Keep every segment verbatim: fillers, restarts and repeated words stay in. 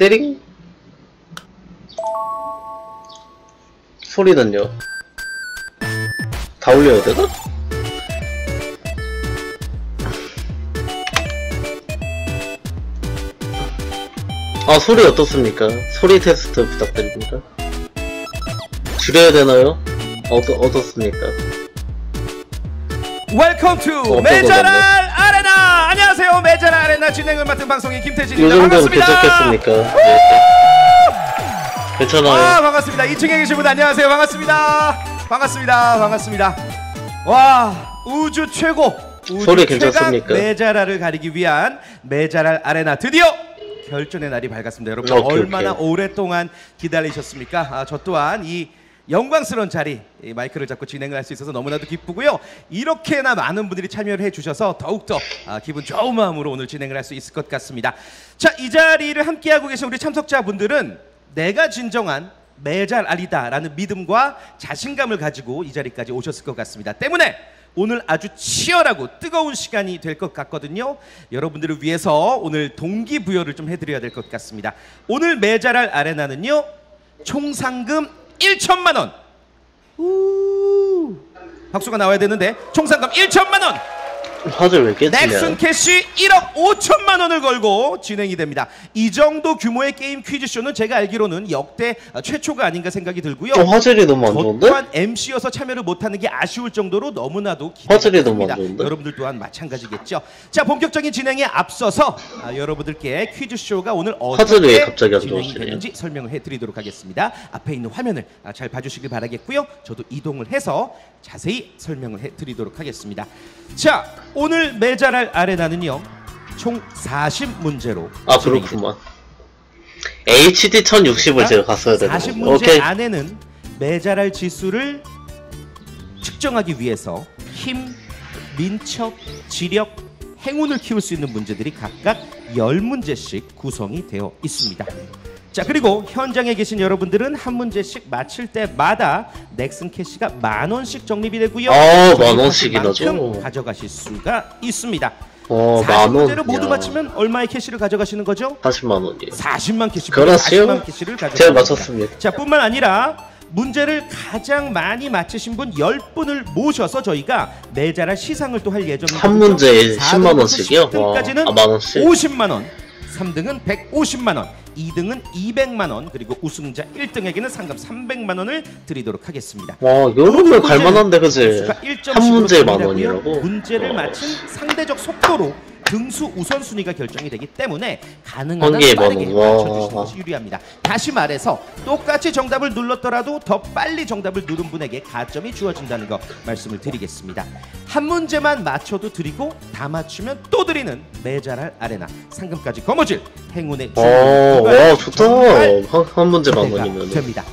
때링? 소리는요? 다 올려야 되나? 아, 소리 어떻습니까? 소리 테스트 부탁드립니다. 줄여야 되나요? 어떠, 어떻습니까? 웰컴 투 매잘알 아레나! 안녕하세요, 매잘알 아레나 진행을 맡은 방송인 김태진입니다. 반갑습니다. 괜찮겠습니까? 네. 괜찮아요. 아, 반갑습니다. 이 층에 계신 분 안녕하세요. 반갑습니다. 반갑습니다. 반갑습니다. 와, 우주 최고! 우주 소리 괜찮습니까? 매잘알을 가리기 위한 매잘알 아레나 드디어! 결전의 날이 밝았습니다. 여러분 오케이, 얼마나 오케이. 오랫동안 기다리셨습니까? 아, 저 또한 이 영광스러운 자리 이 마이크를 잡고 진행을 할 수 있어서 너무나도 기쁘고요. 이렇게나 많은 분들이 참여를 해주셔서 더욱더 아, 기분 좋은 마음으로 오늘 진행을 할 수 있을 것 같습니다. 자, 이 자리를 함께하고 계신 우리 참석자분들은 내가 진정한 메잘알이다라는 믿음과 자신감을 가지고 이 자리까지 오셨을 것 같습니다. 때문에 오늘 아주 치열하고 뜨거운 시간이 될 것 같거든요. 여러분들을 위해서 오늘 동기부여를 좀 해드려야 될 것 같습니다. 오늘 메잘알 아레나는요, 총상금 천만 원, 우 박수가 나와야 되는데, 총상금 천만 원, 화질 왜 깨지냐? 넥슨 캐시 일억 오천만 원을 걸고 진행이 됩니다. 이 정도 규모의 게임 퀴즈쇼는 제가 알기로는 역대 최초가 아닌가 생각이 들고요. 어, 화질이 너무 안 좋은데? 저 또한 엠씨여서 참여를 못하는 게 아쉬울 정도로 너무나도 기대됩니다. 여러분들 또한 마찬가지겠죠. 자, 본격적인 진행에 앞서서 아, 여러분들께 퀴즈쇼가 오늘 어떻게 진행이 되는지 설명을 해드리도록 하겠습니다. 앞에 있는 화면을 아, 잘 봐주시길 바라겠고요. 저도 이동을 해서 자세히 설명을 해드리도록 하겠습니다. 자, 오늘 메잘알 아레나는요, 총 사십 문제로 아 그렇구만. 에이치디 천육십을 제가 갔어야 되는데 사십 문제 안에는 메잘알 지수를 측정하기 위해서 힘, 민첩, 지력, 행운을 키울 수 있는 문제들이 각각 십 문제씩 구성이 되어 있습니다. 자, 그리고 현장에 계신 여러분들은 한 문제씩 맞힐 때마다 넥슨 캐시가 만 원씩 적립이 되고요. 아, 만 원씩이나 죠. 가져가실 수가 있습니다. 어, 만 원. 사십 문제를 모두 맞히면 얼마의 캐시를 가져가시는 거죠? 사십만 원이에요. 사십만 캐시. 그렇지요. 사십만 캐시를 가져. 제가 맞췄습니다. 자, 뿐만 아니라 문제를 가장 많이 맞히신 분 십 분을 모셔서 저희가 메잘알 시상을 또 할 예정입니다. 한 문제에 십만 원씩이요? 십 등까지는 아, 만 원씩. 오십만 원. 삼 등은 백오십만 원, 이 등은 이백만 원, 그리고 우승자 일 등에게는 상금 삼백만 원을 드리도록 하겠습니다. 와, 여러분들 갈만한데 그지? 한 문제에 만 원이라고? 문제를 어. 맞힌 상대적 속도로 등수 우선순위가 결정이 되기 때문에 가능한 한 빠르게 맞춰주시는 것이 유리합니다. 다시 말해서 똑같이 정답을 눌렀더라도 더 빨리 정답을 누른 분에게 가점이 주어진다는 거 말씀을 드리겠습니다. 한 문제만 맞춰도 드리고 다 맞추면 또 드리는 메잘알 아레나, 상금까지 거머쥘 행운의 주인공. 와, 좋다. 한, 한 문제만 걸리면 됩니다.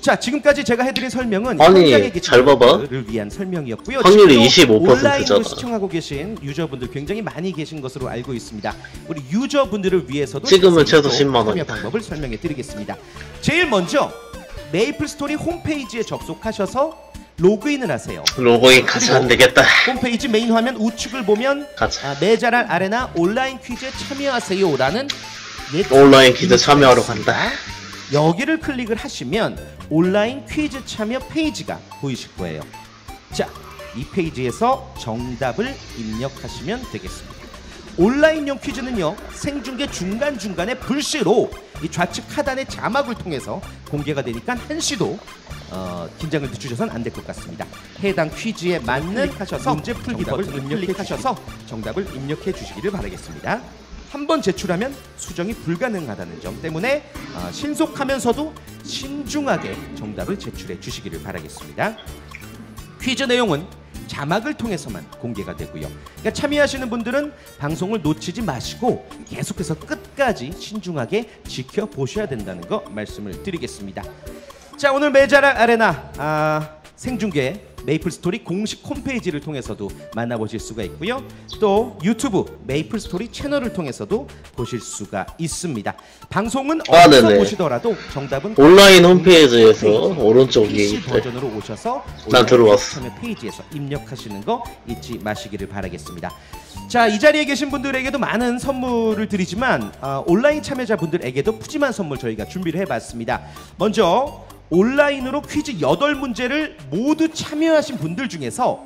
자, 지금까지 제가 해드린 설명은 아니, 잘 봐봐. 위한 설명이었고요. 확률이 이십오 퍼센트잖아. 시청하고 계신 유저분들 굉장히 많이 계신 것으로 알고 있습니다. 우리 유저분들을 위해서도 지금은 최소 십만 원 방법을 설명해드리겠습니다. 제일 먼저 메이플스토리 홈페이지에 접속하셔서 로그인을 하세요. 로그인 같이 안 되겠다. 홈페이지 메인 화면 우측을 보면 아, 메잘알 아레나 온라인 퀴즈에 참여하세요라는 온라인 퀴즈 참여하러 간다. 여기를 클릭을 하시면 온라인 퀴즈 참여 페이지가 보이실 거예요. 자, 이 페이지에서 정답을 입력하시면 되겠습니다. 온라인용 퀴즈는요, 생중계 중간중간에 불시로 이 좌측 하단의 자막을 통해서 공개가 되니까 한시도 어, 긴장을 늦추셔서는 안 될 것 같습니다. 해당 퀴즈에 맞는 하셔서 문제 풀기 버튼을 클릭하셔서 정답을 입력해 주시기를 바라겠습니다. 한번 제출하면 수정이 불가능하다는 점 때문에 어, 신속하면서도 신중하게 정답을 제출해 주시기를 바라겠습니다. 퀴즈 내용은 자막을 통해서만 공개가 되고요. 그러니까 참여하시는 분들은 방송을 놓치지 마시고 계속해서 끝까지 신중하게 지켜보셔야 된다는 거 말씀을 드리겠습니다. 자, 오늘 메잘알 아레나 아, 생중계 메이플스토리 공식 홈페이지를 통해서도 만나보실 수가 있고요. 또 유튜브 메이플스토리 채널을 통해서도 보실 수가 있습니다. 방송은 아, 어디서 네네. 보시더라도 정답은 온라인 홈페이지에서 홈페이지, 오른쪽 피씨 버전으로 오셔서 난 들어왔어. 페이지에서 입력하시는 거 잊지 마시기를 바라겠습니다. 자, 이 자리에 계신 분들에게도 많은 선물을 드리지만 어, 온라인 참여자분들에게도 푸짐한 선물 저희가 준비를 해봤습니다. 먼저 온라인으로 퀴즈 여덟 문제를 모두 참여하신 분들 중에서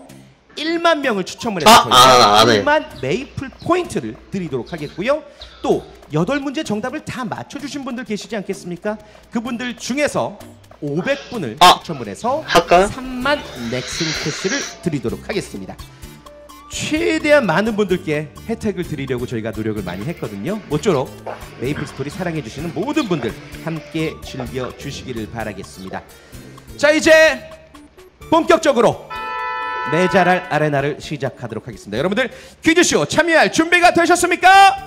만 명을 추첨을 해서 아, 아, 일만 메이플 포인트를 드리도록 하겠고요. 또 여덟 문제 정답을 다 맞춰주신 분들 계시지 않겠습니까? 그분들 중에서 오백 분을 아, 추첨을 해서 할까요? 삼만 넥슨 캐시를 드리도록 하겠습니다. 최대한 많은 분들께 혜택을 드리려고 저희가 노력을 많이 했거든요. 모쪼록 메이플스토리 사랑해주시는 모든 분들 함께 즐겨주시기를 바라겠습니다. 자, 이제 본격적으로 메잘알 아레나를 시작하도록 하겠습니다. 여러분들 퀴즈쇼 참여할 준비가 되셨습니까?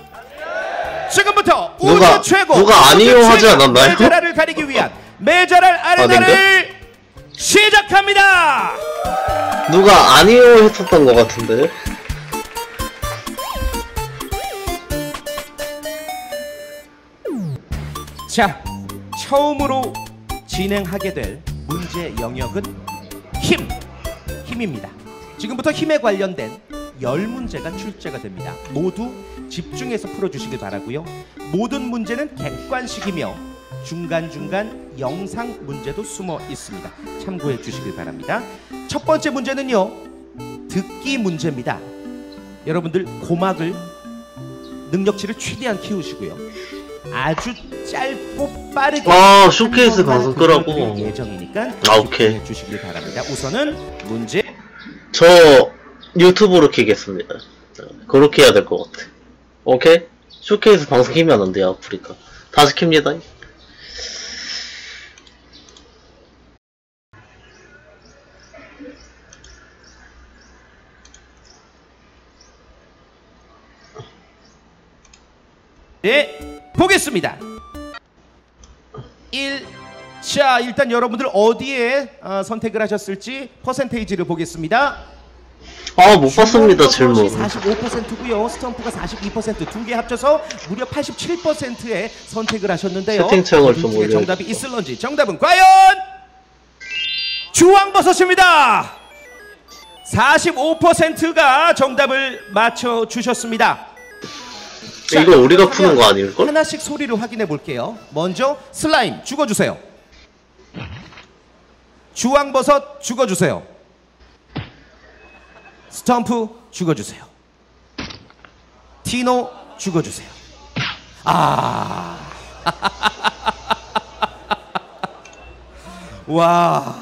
지금부터 누가, 우주 최고 누가 아니요 하지 않았나요? 메잘알을 가리기 위한 메잘알 아레나를 아, 시작합니다. 누가 아니요 했었던 것 같은데. 자, 처음으로 진행하게 될 문제 영역은 힘, 힘입니다. 지금부터 힘에 관련된 열 문제가 출제가 됩니다. 모두 집중해서 풀어주시길 바라고요. 모든 문제는 객관식이며 중간중간 영상 문제도 숨어 있습니다. 참고해 주시길 바랍니다. 첫 번째 문제는요, 듣기 문제입니다. 여러분들 고막을 능력치를 최대한 키우시고요. 아주 짧고 빠르게 아, 쇼케이스 가서 끄라고 예정이니까 아, 오케이 주시길 바랍니다. 우선은 문제 저 유튜브로 키겠습니다. 그렇게 해야 될 것 같아. 오케이? 쇼케이스 방송 키면 안 돼요, 아프리카. 다시 킵니다. 네, 보겠습니다. 일. 자, 일단 여러분들 어디에 어, 선택을 하셨을지 퍼센테이지를 보겠습니다. 아, 못 봤습니다, 질문. 사십오 퍼센트고요. 스탬프가 사십이 퍼센트, 두 개 합쳐서 무려 팔십칠 퍼센트의 선택을 하셨는데요. 채팅창을 좀 올려주세요. 정답이 있을런지. 정답은 과연 주황버섯입니다. 사십오 퍼센트가 정답을 맞춰 주셨습니다. 자, 이거 우리가 푸는 거 아닐걸? 하나씩 소리로 확인해 볼게요. 먼저 슬라임 죽어주세요. 주황버섯 죽어주세요. 스탬프 죽어주세요. 티노 죽어주세요. 아, 와,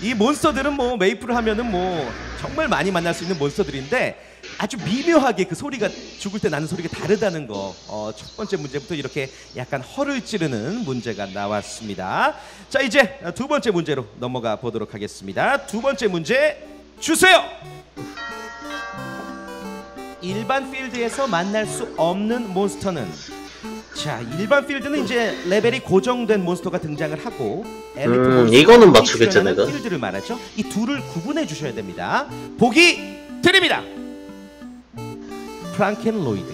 이 몬스터들은 뭐 메이플을 하면은 뭐 정말 많이 만날 수 있는 몬스터들인데 아주 미묘하게 그 소리가 죽을 때 나는 소리가 다르다는 거. 어, 첫 번째 문제부터 이렇게 약간 허를 찌르는 문제가 나왔습니다. 자, 이제 두 번째 문제로 넘어가 보도록 하겠습니다. 두 번째 문제 주세요. 일반 필드에서 만날 수 없는 몬스터는, 자, 일반 필드는 이제 레벨이 고정된 몬스터가 등장을 하고 엘리트 음, 이거는 맞추겠죠, 내가. 필드를 말하죠. 이 둘을 구분해 주셔야 됩니다. 보기 드립니다. 프랑켄 로이드,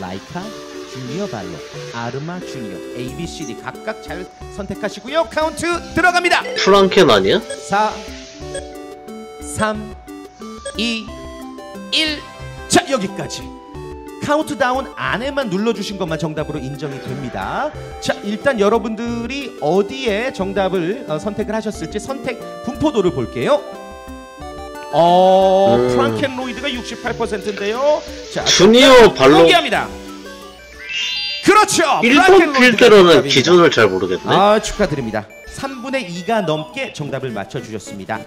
라이카, 주니어 발로, 아르마 주니어, 에이 비 씨 디 각각 잘 선택하시고요. 카운트 들어갑니다. 프랑켄 아니야? 사 삼 이 일. 자, 여기까지 카운트다운 안에만 눌러주신 것만 정답으로 인정이 됩니다. 자, 일단 여러분들이 어디에 정답을 어, 선택을 하셨을지 선택 분포도를 볼게요. 어, 음. 프랑켄 로이드가 육십팔 퍼센트인데요. 자, 주니어 발로 포기합니다. 그렇죠. 일반 필드로는 기준을 잘 모르겠네. 아, 축하드립니다. 삼분의 이가 넘게 정답을 맞춰주셨습니다.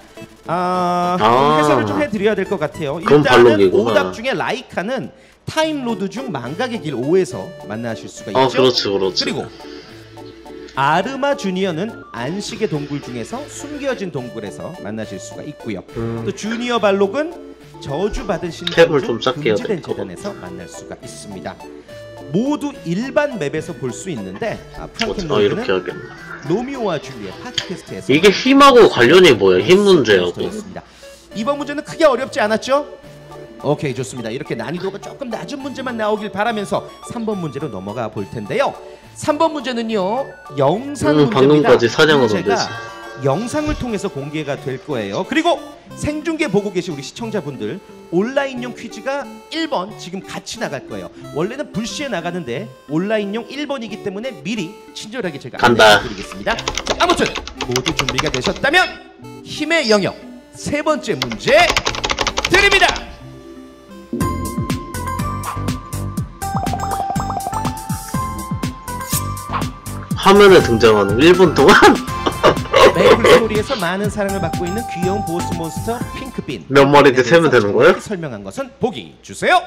아, 아. 해설을 좀 해드려야 될 것 같아요. 일단은 오답 중에 라이카는 타임로드 중 망각의 길 오에서 만나실 수가 있죠. 아, 그렇죠, 그렇죠. 그리고 아르마 주니어는 안식의 동굴 중에서 숨겨진 동굴에서 만나실 수가 있고요. 음. 또 주니어 발록은 저주받은 신들 중 금지된 재단에서 만날 수가 있습니다. 모두 일반 맵에서 볼 수 있는데 아, 프랑켄로이드는 로미오와 줄리엣 팟캐스트에서 이게 힘하고 관련이 뭐예요? 힘 문제하고. 이번 문제는 크게 어렵지 않았죠? 오케이, 좋습니다. 이렇게 난이도가 조금 낮은 문제만 나오길 바라면서 삼 번 문제로 넘어가 볼 텐데요. 삼 번 문제는요. 영상 음, 문제입니다. 방금까지 사냥하던 데지. 영상을 통해서 공개가 될 거예요. 그리고 생중계 보고 계신 우리 시청자분들 온라인용 퀴즈가 일 번 지금 같이 나갈 거예요. 원래는 불시에 나가는데 온라인용 일 번이기 때문에 미리 친절하게 제가 안내해드리겠습니다. 아무튼 모두 준비가 되셨다면 힘의 영역 세 번째 문제 드립니다. 화면에 등장하는 일 분 동안 메이플스토리에서 많은 사랑을 받고 있는 귀여운 보스 몬스터 핑크빈 몇 마리인데 세면 되는 거예요? 설명한 것은 보기 주세요.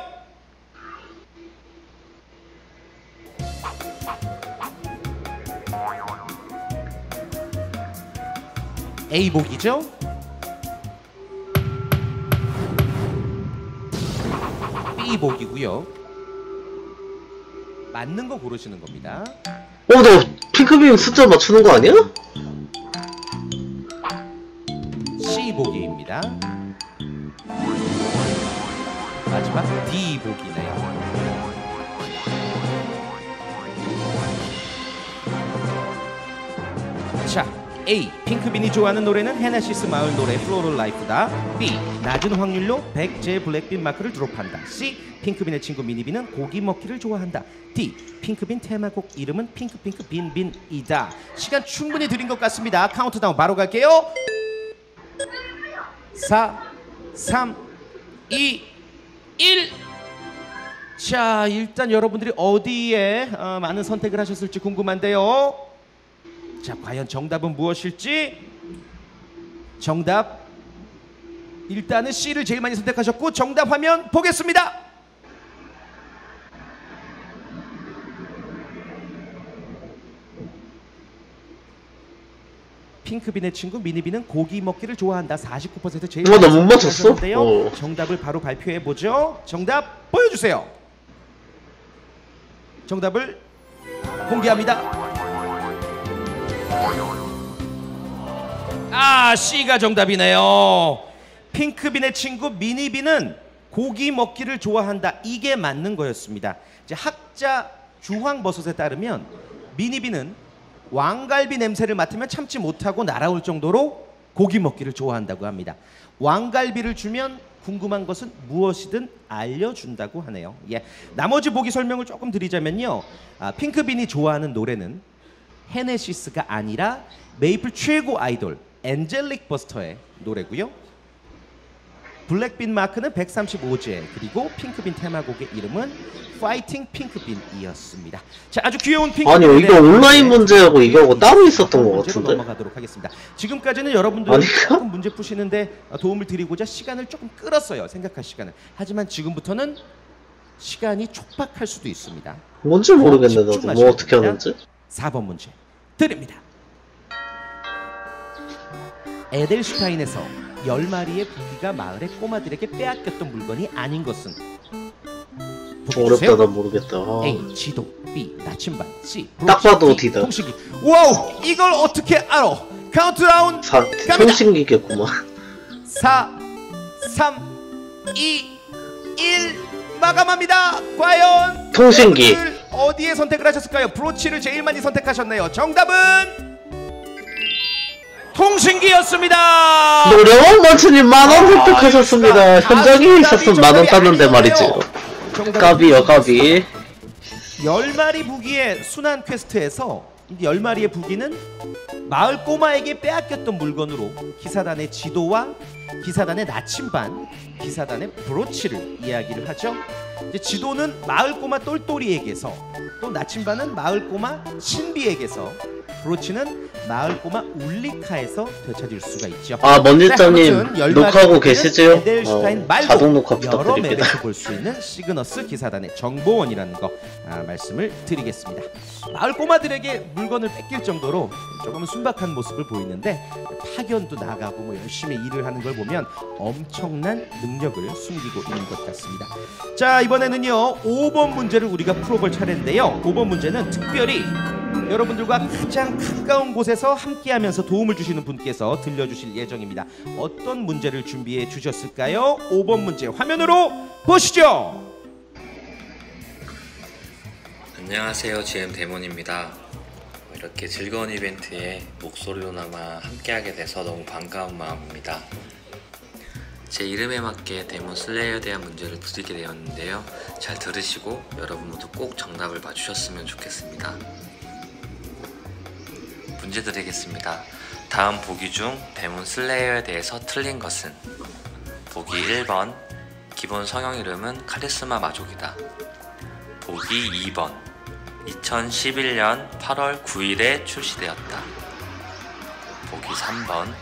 A 보기죠? B 보기고요. 맞는 거 고르시는 겁니다. 어, 나 핑크빈 숫자 맞추는 거 아니야? C 보기입니다. 마지막 D 보기네요. 자, A. 핑크빈이 좋아하는 노래는 헤네시스 마을 노래 플로럴 라이프다. B. 낮은 확률로 백제의 블랙빈 마크를 드롭한다. C. 핑크빈의 친구 미니빈은 고기 먹기를 좋아한다. D. 핑크빈 테마곡 이름은 핑크핑크 빈빈이다. 시간 충분히 드린 것 같습니다. 카운트다운 바로 갈게요. 사 삼 이 일. 자, 일단 여러분들이 어디에 어, 많은 선택을 하셨을지 궁금한데요. 자, 과연 정답은 무엇일지. 정답 일단은 C를 제일 많이 선택하셨고 정답 화면 보겠습니다. 핑크빈의 친구 미니빈은 고기 먹기를 좋아한다. 사십구 퍼센트 제일 어, 나 못 맞췄어? 어. 정답을 바로 발표해 보죠. 정답 보여주세요. 정답을 공개합니다. 아, C가 정답이네요. 핑크빈의 친구 미니빈은 고기 먹기를 좋아한다. 이게 맞는 거였습니다. 이제 학자 주황버섯에 따르면 미니빈은 왕갈비 냄새를 맡으면 참지 못하고 날아올 정도로 고기 먹기를 좋아한다고 합니다. 왕갈비를 주면 궁금한 것은 무엇이든 알려준다고 하네요. 예, 나머지 보기 설명을 조금 드리자면요. 아, 핑크빈이 좋아하는 노래는 헤네시스가 아니라 메이플 최고 아이돌 엔젤릭 버스터의 노래고요. 블랙빈 마크는 백삼십오 제, 그리고 핑크빈 테마곡의 이름은 파이팅 핑크빈이었습니다. 자, 아주 귀여운 핑크빈. 아니, 이거 온라인 문제하고 이거하고 따로 있었던 것 같은데. 넘어가도록 하겠습니다. 지금까지는 여러분들 조금 문제 푸시는데 도움을 드리고자 시간을 조금 끌었어요. 생각할 시간을. 하지만 지금부터는 시간이 촉박할 수도 있습니다. 뭔지 모르겠는데 나도 뭐 어떻게 하는지. 사 번 문제 드립니다. 에델슈타인에서 열 마리의 부귀가 마을의 꼬마들에게 빼앗겼던 물건이 아닌 것은? 어렵다, 난 모르겠다. A. 지도 B. 나침반 C. 딱 봐도 D다. 통신기. 와우! 이걸 어떻게 알아? 카운트다운 사, 갑니다! 통신기겠구만. 사 삼 이 일 마감합니다. 과연 통신기 어디에 선택을 하셨을까요? 브로치를 제일 많이 선택하셨네요. 정답은 통신기였습니다. 노래원 만천님 만원 획득하셨습니다. 아, 현장에 있었으면 만원 땄는데 말이죠. 까비요, 까비. 열 마리 부기의 순환 퀘스트에서 열 마리의 부기는 마을 꼬마에게 빼앗겼던 물건으로 기사단의 지도와 기사단의 나침반, 기사단의 브로치를 이야기를 하죠. 이제 지도는 마을 꼬마 똘똘이에게서, 또 나침반은 마을 꼬마 신비에게서 브로치는 마을 꼬마 울리카에서 되찾을 수가 있죠. 아 먼지장님 네, 녹화하고 계시지요? 어, 자동 녹화 부탁드립니다. 볼 수 있는 시그너스 기사단의 정보원이라는 거 아, 말씀을 드리겠습니다. 마을 꼬마들에게 물건을 뺏길 정도로 조금 순박한 모습을 보이는데 파견도 나가고 뭐 열심히 일을 하는 걸 보면 엄청난 능력을 숨기고 있는 것 같습니다. 자 이번에는요 오 번 문제를 우리가 풀어볼 차례인데요. 오 번 문제는 특별히 여러분들과 가장 가까운 곳에서 함께하면서 도움을 주시는 분께서 들려주실 예정입니다. 어떤 문제를 준비해 주셨을까요? 오 번 문제 화면으로 보시죠. 안녕하세요, 지엠 데몬입니다. 이렇게 즐거운 이벤트에 목소리로나마 함께하게 돼서 너무 반가운 마음입니다. 제 이름에 맞게 데몬슬레이어에 대한 문제를 드리게 되었는데요. 잘 들으시고 여러분 모두 꼭 정답을 맞추셨으면 좋겠습니다. 문제 드리겠습니다. 다음 보기 중 데몬슬레이어에 대해서 틀린 것은? 보기 일 번 기본 성형 이름은 카리스마 마족이다. 보기 이 번 이천십일 년 팔월 구일에 출시되었다. 보기 삼 번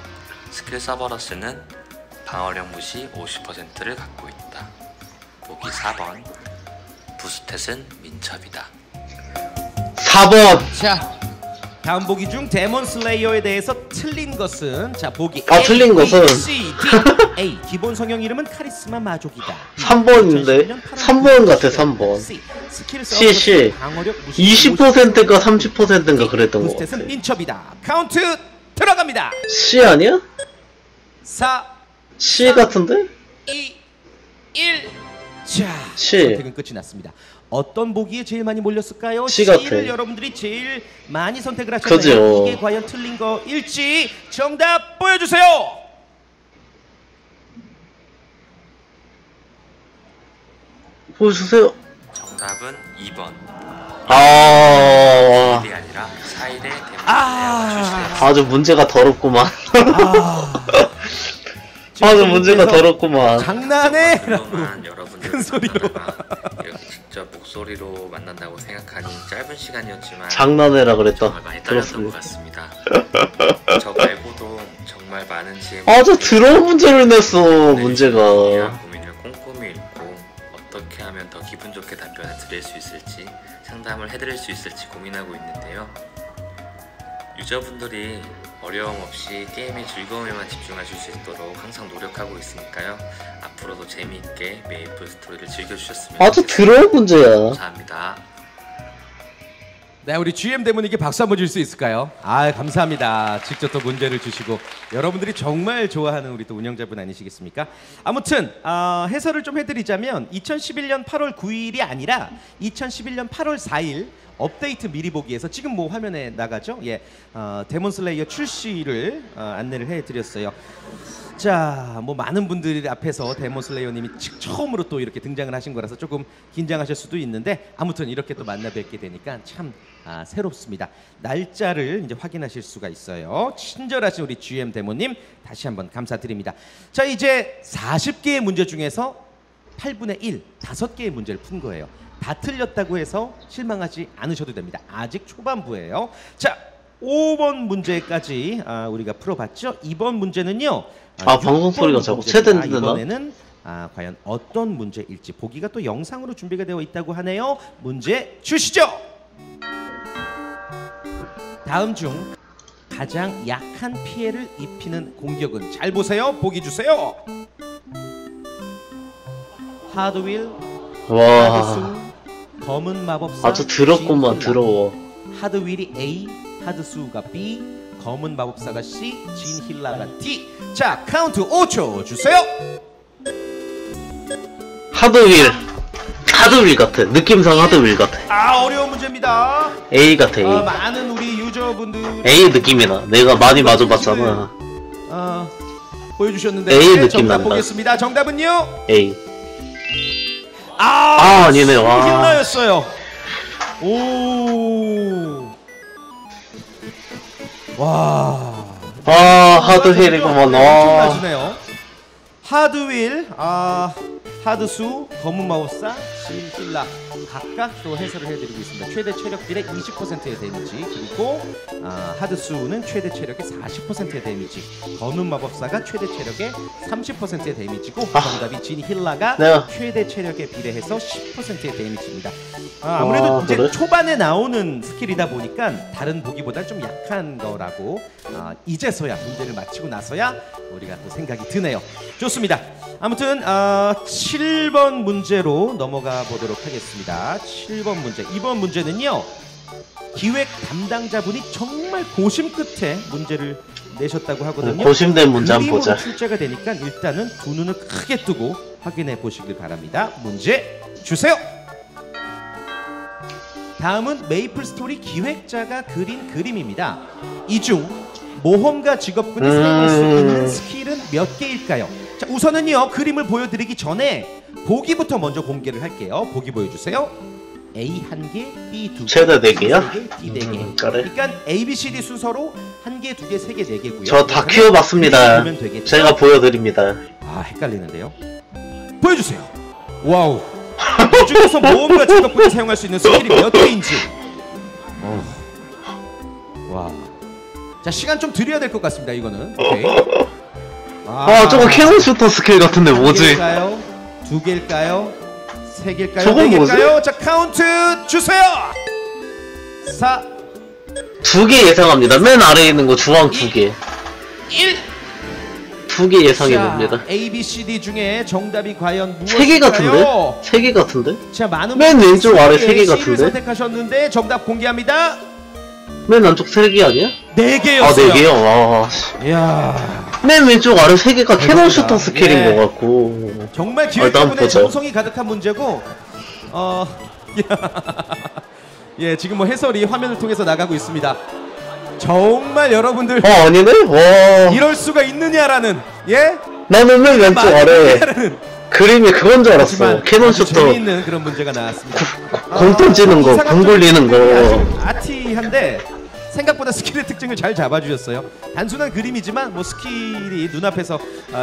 스킬 서버러스는 방어력 무시 오십 퍼센트를 갖고 있다. 보기 사 번 부스탯은 민첩이다. 사 번! 자, 다음 보기 중 데몬 슬레이어에 대해서 틀린 것은? 자 보기 아, A, 틀린 것은 A, 기본 성형 이름은 카리스마 마족이다. 삼 번인데? 삼 번 같아, 삼 번. C, C, C. 이십 퍼센트인가 삼십 퍼센트인가 그랬던 것 같아. 부스탯은 민첩이다. 카운트 들어갑니다. C 아니야? 사 C 같은데? 이 일 자, 선택은 끝이 났습니다. 어떤 보기에 제일 많이 몰렸을까요? C 같아. C를 여러분들이 제일 많이 선택을 하셨는데 이게 과연 틀린 거일지 정답 보여주세요. 보여주세요. 정답은 이 번. 아, 일이 아니라 사 일에 대본. 아, 아주 문제가 더럽구만. 아. 아주 문제가 더럽구만. 장난해! 그동안 여러분들 진짜 목소리로 만난다고 생각하니 짧은 시간이었지만 장난해라 그랬다. 정말 많이 떨렸던 것 같습니다. 저 말고도 정말 많은 지혜 아주 더러운 문제를 냈어. 문제가 고민을 꼼꼼히 읽고 어떻게 하면 더 기분 좋게 답변을 드릴 수 있을지 상담을 해드릴 수 있을지 고민하고 있는데요. 유저분들이 어려움 없이 게임의 즐거움에만 집중하실 수 있도록 항상 노력하고 있으니까요. 앞으로도 재미있게 메이플 스토리를 즐겨주셨으면 아주 더러운 문제야. 감사합니다. 네, 우리 지엠 대문에게 박수 한번 줄 수 있을까요? 아, 감사합니다. 직접 또 문제를 주시고 여러분들이 정말 좋아하는 우리 또 운영자분 아니시겠습니까? 아무튼 어, 해설을 좀 해드리자면 이천십일 년 팔월 구일이 아니라 이천십일 년 팔월 사일 업데이트 미리 보기에서 지금 뭐 화면에 나가죠? 예, 어, 데몬슬레이어 출시를 어, 안내를 해드렸어요. 자, 뭐 많은 분들이 앞에서 데몬슬레이어님이 처음으로 또 이렇게 등장을 하신 거라서 조금 긴장하실 수도 있는데 아무튼 이렇게 또 만나 뵙게 되니까 참 아, 새롭습니다. 날짜를 이제 확인하실 수가 있어요. 친절하신 우리 지엠 데몬님 다시 한번 감사드립니다. 자, 이제 사십 개의 문제 중에서 팔분의 일, 다섯 개의 문제를 푼 거예요. 다 틀렸다고 해서 실망하지 않으셔도 됩니다. 아직 초반부예요. 자, 오 번 문제까지 아, 우리가 풀어봤죠. 이번 문제는요. 아, 방송 소리가 자꾸 최대한 들리나? 이번에는 아, 과연 어떤 문제일지 보기가 또 영상으로 준비가 되어 있다고 하네요. 문제 주시죠. 다음 중 가장 약한 피해를 입히는 공격은? 잘 보세요. 보기 주세요. 하드윌, 하드수, 검은 마법사. 아주 더럽구만. 더러워. 하드윌이 A, 하드수가 B, 검은 마법사가 C, 진힐라가 D. 자, 카운트 오 초 주세요. 하드윌. 하드윌 같아. 느낌상 하드윌 같아. 아, 어려운 문제입니다. A 같아. A. 어, 많은 우리 유저분들 A 느낌이 나. 내가 많이 맞아 봤잖아. 어, 보여주셨는데 A 네, 느낌 난다. 보겠습니다. 정답은요? A. 아, 아니네. 와. 힐러였어요. 오. 와. 아, 하드힐이구만. 와. 하드윌. 아, 하드수, 검은 마법사, 진힐라 각각 또 해설을 해드리고 있습니다. 최대 체력딜의 이십 퍼센트의 데미지, 그리고 아, 하드수는 최대 체력의 사십 퍼센트의 데미지, 검은 마법사가 최대 체력의 삼십 퍼센트의 데미지고 아. 정답이 진힐라가 네. 최대 체력에 비례해서 십 퍼센트의 데미지입니다. 아, 아무래도 와, 이제 그래? 초반에 나오는 스킬이다 보니까 다른 보기보다 좀 약한 거라고 아, 이제서야 문제를 마치고 나서야 우리가 또 생각이 드네요. 좋습니다. 아무튼 아, 칠 번 문제로 넘어가 보도록 하겠습니다. 칠 번 문제. 이 번 문제는요. 기획 담당자분이 정말 고심 끝에 문제를 내셨다고 하거든요. 고심된 문제 한번 보자. 출제가 되니까 일단은 두 눈을 크게 뜨고 확인해 보시길 바랍니다. 문제 주세요. 다음은 메이플스토리 기획자가 그린 그림입니다. 이 중 모험가 직업군이 음... 사용할 수 있는 스킬은 몇 개일까요? 자, 우선은요. 그림을 보여드리기 전에 보기부터 먼저 공개를 할게요. 보기 보여주세요. A 한 개, B 두 개, 최대 네 개요? D 네 개. 음, 그래. 그러니까 A, B, C, D 순서로 한 개, 두 개, 세 개, 네 개고요. 저 다 키워봤습니다. 제가 보여드립니다. 아, 헷갈리는데요. 보여주세요. 와우. 이 중에서 모험가 직업군이 사용할 수 있는 스킬이 몇 개인지. 어. 와. 자, 시간 좀 드려야 될 것 같습니다. 이거는. 오케이. 아, 아 저거 캐논슈터 스킬 같은데 뭐지? 개일까요? 두 개일까요? 세 개일까요? 저건 뭐지? 자, 카운트 주세요! 사 두 개 예상합니다. 맨 아래에 있는 거 주황 두 개. 일 두 개 예상해봅니다. A, B, C, D 중에 정답이 과연 무엇일까요? 세 개 같은데? 세 개 같은데? 자, 많은 맨 왼쪽 아래 세 개 같은데? 선택하셨는데 정답 공개합니다. 맨 안쪽 세 개 아니야? 네 개였어요. 아, 네 개요? 와. 이야. 맨 왼쪽 아래 세 개가 캐논슈터 스킬인 예. 것 같고. 정말 기획자분의 정성이 가득한 문제고. 어. 예, 지금 뭐 해설이 화면을 통해서 나가고 있습니다. 정말 여러분들. 어, 아니네? 와. 이럴 수가 있느냐라는. 예? 나는 맨 왼쪽 아래. 그림이 그건 줄 알았어. 캐논슈터. 재미있는 그런 문제가 나왔습니다. 공 던지는 거, 공 굴리는 거. 아티한데. 생각보다 스킬의 특징을 잘 잡아주셨어요. 단순한 그림이지만 뭐 스킬이 눈앞에서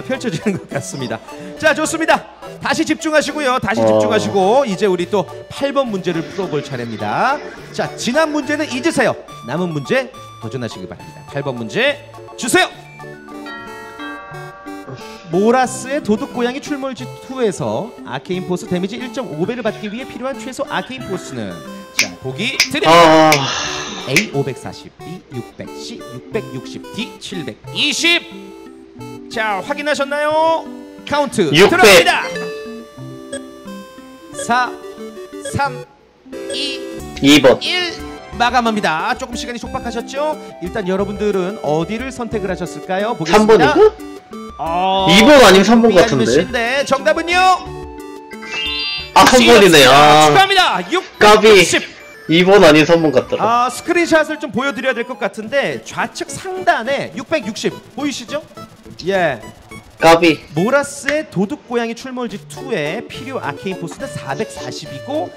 펼쳐지는 것 같습니다. 자, 좋습니다. 다시 집중하시고요. 다시 집중하시고 이제 우리 또 팔 번 문제를 풀어볼 차례입니다. 자, 지난 문제는 잊으세요. 남은 문제 도전하시기 바랍니다. 팔 번 문제 주세요. 모라스의 도둑고양이 출몰 직후에서 아케인 포스 데미지 일 점 오 배를 받기 위해 필요한 최소 아케인 포스는 자, 보기 드립니다. A 오백사십, B 육백, C 육백육십, D 칠백이십. 자, 확인하셨나요? 카운트 들어갑니다. 사, 삼, 이, 이 번 일 마감합니다. 조금 시간이 촉박하셨죠? 일단 여러분들은 어디를 선택을 하셨을까요? 보겠습니다. 삼 번이고? 어... 이 번 아니면 삼 번 같은데. 정답은요? 아, 삼 번이네요. 아... 축하합니다. 육백육십. 이 번 아닌 선문 같더라고요. 아, 스크린샷을 좀 보여드려야 될 것 같은데 좌측 상단에 육백육십 보이시죠? 예. 까비. 모라스의 도둑고양이 출몰지 이에 필요 아케인 포스는 사백사십이고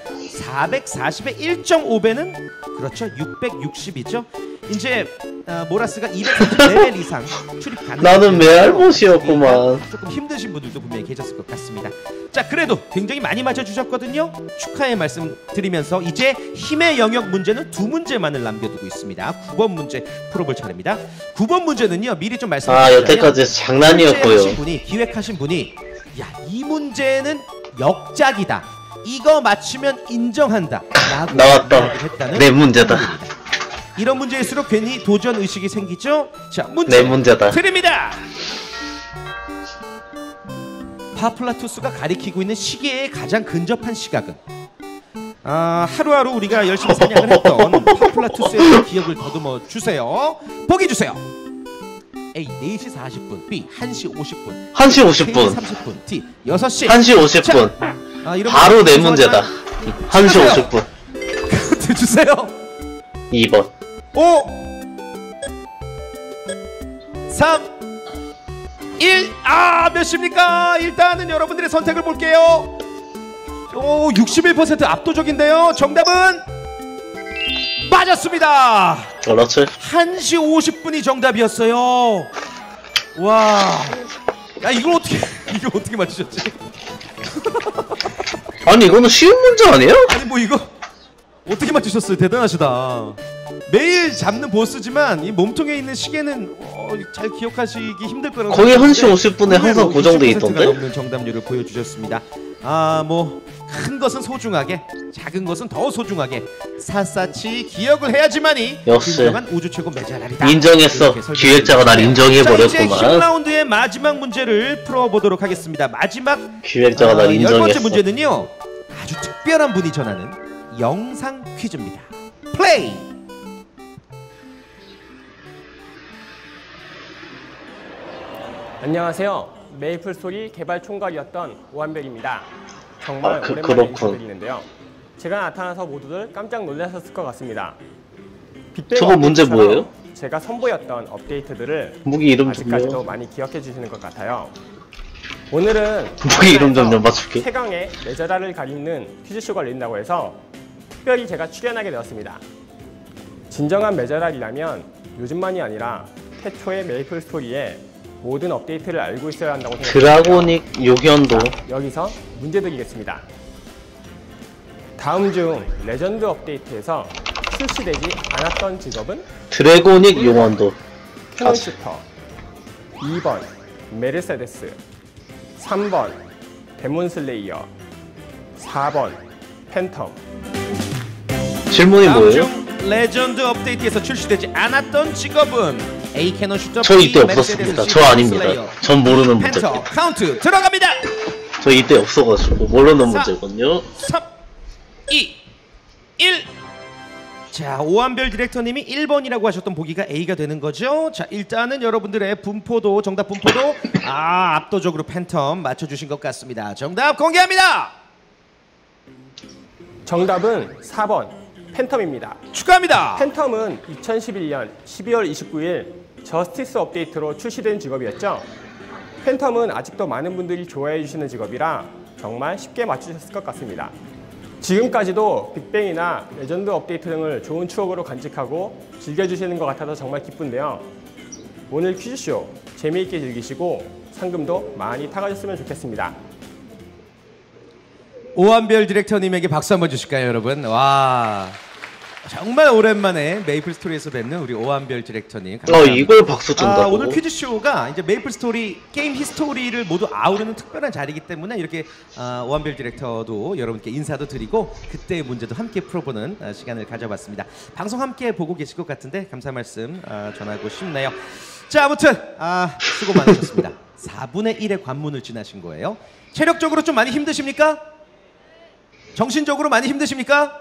사백사십의 일 점 오 배는 그렇죠 육백육십이죠. 이제 어, 모라스가 이백삼십 레벨 이상 출입 가능. 나는 메알못이었구만. 조금 힘드신 분들도 분명히 계셨을 것 같습니다. 자, 그래도 굉장히 많이 맞춰주셨거든요. 축하의 말씀 드리면서 이제 힘의 영역 문제는 두 문제만을 남겨두고 있습니다. 구 번 문제 풀어볼 차례입니다. 구 번 문제는요 미리 좀 말씀드리자면 아 여태까지 장난이었고요. 분이, 기획하신 분이 야, 이 문제는 역작이다. 이거 맞추면 인정한다. 라고 나왔다. 내 문제다. 문제입니다. 이런 문제일수록 괜히 도전 의식이 생기죠? 자, 문제 내 문제다. 드립니다. 파플라투스가 가리키고 있는 시계에 가장 근접한 시각은 아, 하루하루 우리가 열심히 사냥을 했던 파플라투스의 기억을 더듬어 주세요. 보기 주세요. A 네 시 사십 분, B 한 시 오십 분, 한 시 오십 분, K 삼십 분, D 여섯 시, 한 시 오십 분. 자, 아, 바로 내 문제다. 한 시 오십 분. 카운트 주세요. 이 번 오 삼 일 아 몇 시입니까? 일단은 여러분들의 선택을 볼게요. 오 육십일 퍼센트 압도적인데요. 정답은 맞았습니다. 그렇지. 한 시 오십 분이 정답이었어요. 와. 야, 이걸 어떻게 이걸 어떻게 맞추셨지? 아니 이거는 쉬운 문제 아니에요? 아니 뭐 이거 어떻게 맞추셨어요? 대단하시다. 매일 잡는 보스지만 이 몸통에 있는 시계는 어, 잘 기억하시기 힘들 거라고. 거의 한 시 오십 분에 항상 고정돼 있던데? 넘는 정답률을 보여주셨습니다. 아 뭐 큰 것은 소중하게, 작은 것은 더 소중하게 샅샅이 기억을 해야지만이 진정한 우주 최고 메잘알이다. 인정했어. 기획자가 날 인정해버렸구만. 자, 이제 십 라운드의 마지막 문제를 풀어보도록 하겠습니다. 마지막 기획자가 어, 날 인정했어. 열 번째 문제는요, 아주 특별한 분이 전하는 영상 퀴즈입니다. 플레이! 안녕하세요. 메이플스토리 개발 총괄이었던 오한별입니다. 정말 아, 그, 오랜만에 인사드리는데요. 제가 나타나서 모두들 깜짝 놀라셨을 것 같습니다. 저거 문제 뭐예요? 제가 선보였던 업데이트들을 무기 이름 아직까지도 뭐예요? 많이 기억해 주시는 것 같아요. 오늘은 무기 이름 좀 맞출게. 최강의 메잘알을 가리는 퀴즈쇼가 열린다고 해서 특별히 제가 출연하게 되었습니다. 진정한 메잘알이라면 요즘만이 아니라 태초의 메이플스토리에 모든 업데이트를 알고 있어야 한다고 생각합니다. 드라고닉 요견도. 여기서 문제 드리겠습니다. 다음 중 레전드 업데이트에서 출시되지 않았던 직업은? 드래고닉 용원도. 캐논슈터. 이 번 메르세데스. 삼 번 데몬슬레이어. 사 번 팬텀. 질문이 뭐예요? 다음 중 레전드 업데이트에서 출시되지 않았던 직업은? A 캐논슈터. 저 이때 없었습니다. 저 아닙니다. 전 모르는 문제입니다. 카운트 들어갑니다. 저 이때 없어가지고 모르는 문제군요. 삼, 이, 일. 자, 오한별 디렉터님이 일 번이라고 하셨던 보기가 A가 되는 거죠. 자, 일단은 여러분들의 분포도, 정답 분포도 아 압도적으로 팬텀 맞춰주신 것 같습니다. 정답 공개합니다. 정답은 사 번 팬텀입니다. 축하합니다. 팬텀은 이천십일 년 십이월 이십구일 저스티스 업데이트로 출시된 직업이었죠. 팬텀은 아직도 많은 분들이 좋아해 주시는 직업이라 정말 쉽게 맞추셨을 것 같습니다. 지금까지도 빅뱅이나 레전드 업데이트 등을 좋은 추억으로 간직하고 즐겨주시는 것 같아서 정말 기쁜데요. 오늘 퀴즈쇼 재미있게 즐기시고 상금도 많이 타가셨으면 좋겠습니다. 오한별 디렉터님에게 박수 한번 주실까요, 여러분? 와, 정말 오랜만에 메이플스토리에서 뵙는 우리 오한별 디렉터님. 감사합니다. 어, 이걸 박수 준다고? 아, 오늘 퀴즈쇼가 이제 메이플스토리 게임 히스토리를 모두 아우르는 특별한 자리이기 때문에 이렇게 아, 오한별 디렉터도 여러분께 인사도 드리고 그때의 문제도 함께 풀어보는 아, 시간을 가져봤습니다. 방송 함께 보고 계실 것 같은데 감사 말씀 아, 전하고 싶네요. 자, 아무튼 아, 수고 많으셨습니다. 사분의 일의 관문을 지나신 거예요. 체력적으로 좀 많이 힘드십니까? 정신적으로 많이 힘드십니까?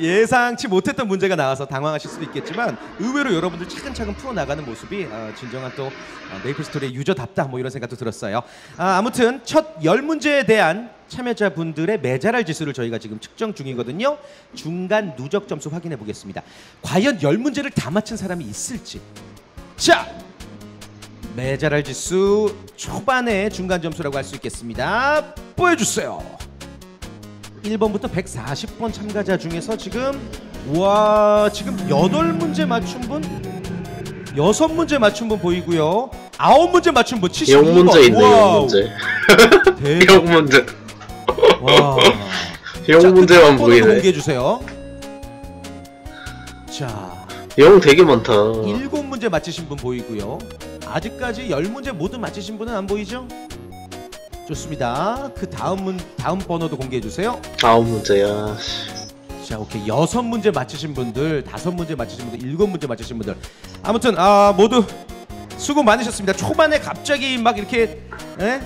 예상치 못했던 문제가 나와서 당황하실 수도 있겠지만 의외로 여러분들 차근차근 풀어나가는 모습이 진정한 또 메이플스토리의 유저답다 뭐 이런 생각도 들었어요. 아, 아무튼 첫 열 문제에 대한 참여자분들의 메잘알 지수를 저희가 지금 측정 중이거든요. 중간 누적 점수 확인해 보겠습니다. 과연 열 문제를 다 맞힌 사람이 있을지. 자, 메잘알 지수 초반의 중간 점수라고 할 수 있겠습니다. 보여주세요. 일 번부터 백사십 번 참가자 중에서 지금 와 지금 여덟 문제 맞춘 분, 여섯 문제 맞춘 분 보이고요. 아홉 문제 맞춘 분 칠십이 번. 영문제 있네. 영문제. 영문제. 와. 영문제만 보이네. 공개해주세요. 자. 영 되게 많다. 일곱 문제 맞히신 분 보이고요. 아직까지 열 문제 모두 맞히신 분은 안 보이죠? 좋습니다. 그 다음은 다음 번호도 공개해 주세요. 다음 문제야. 자, 오케이. 여섯 문제 맞히신 분들, 다섯 문제 맞히신 분들, 일곱 문제 맞히신 분들. 아무튼 아 모두 수고 많으셨습니다. 초반에 갑자기 막 이렇게 에?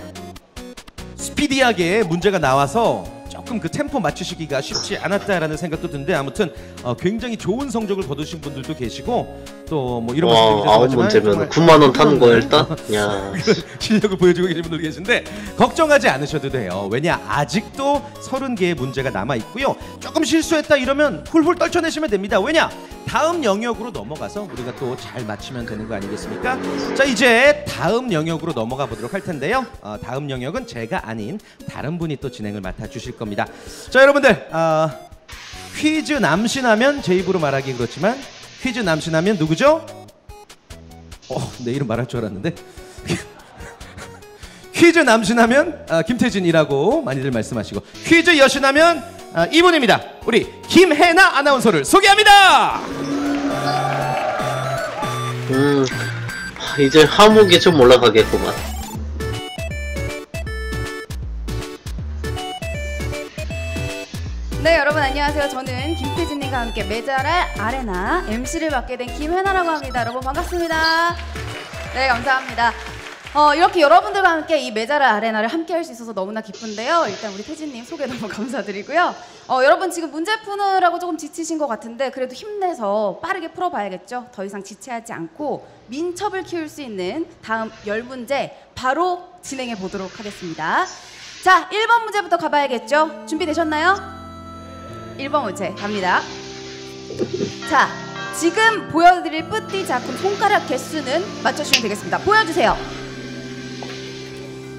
스피디하게 문제가 나와서 조금 그 템포 맞추시기가 쉽지 않았다라는 생각도 드는데 아무튼 어, 굉장히 좋은 성적을 거두신 분들도 계시고 또 뭐 이런 말씀드리자면 아홉 문제면 구만 원 타는 거 일단 야. 실력을 보여주고 계신 분들 계신데 걱정하지 않으셔도 돼요. 왜냐 아직도 서른 개의 문제가 남아 있고요. 조금 실수했다 이러면 훌훌 떨쳐내시면 됩니다. 왜냐 다음 영역으로 넘어가서 우리가 또 잘 맞추면 되는 거 아니겠습니까? 자, 이제 다음 영역으로 넘어가 보도록 할 텐데요. 어, 다음 영역은 제가 아닌 다른 분이 또 진행을 맡아 주실 겁니다. 자, 여러분들 어, 퀴즈 남신하면 제 입으로 말하기 그렇지만 퀴즈 남신하면 누구죠? 어, 내 이름 말할 줄 알았는데 퀴즈 남신하면 아, 김태진이라고 많이들 말씀하시고, 퀴즈 여신하면 아, 이분입니다. 우리 김혜나 아나운서를 소개합니다. 음, 이제 화목이 좀 올라가겠구만. 네, 여러분 안녕하세요. 저는 김태진님과 함께 메잘알 아레나 엠시를 맡게 된 김혜나라고 합니다. 여러분 반갑습니다. 네, 감사합니다. 어, 이렇게 여러분들과 함께 이 메잘알 아레나를 함께 할 수 있어서 너무나 기쁜데요. 일단 우리 태진님 소개 너무 감사드리고요. 어, 여러분 지금 문제 푸느라고 조금 지치신 것 같은데 그래도 힘내서 빠르게 풀어봐야겠죠. 더 이상 지체하지 않고 민첩을 키울 수 있는 다음 열 문제 바로 진행해 보도록 하겠습니다. 자, 일 번 문제부터 가봐야겠죠. 준비되셨나요? 일 번 문제 갑니다. 자, 지금 보여드릴 뿌띠 작품 손가락 개수는 맞춰주시면 되겠습니다. 보여주세요.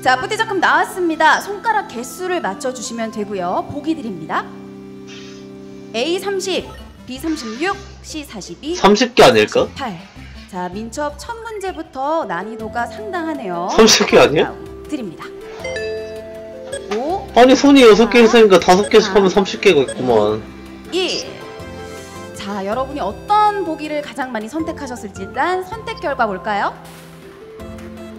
자, 뿌띠 작품 나왔습니다. 손가락 개수를 맞춰주시면 되고요. 보기 드립니다. A 삼십, B 삼십육, C 사십이. 삼십 개 아닐까? 삼십팔. 자, 민첩 첫 문제부터 난이도가 상당하네요. 삼십 개 아니야? 드립니다. 오, 아니 손이 여섯 개 있으니까 다섯 개씩 하면 삼십 개겠구만. 이. 자, 여러분이 어떤 보기를 가장 많이 선택하셨을지 일단 선택 결과 볼까요?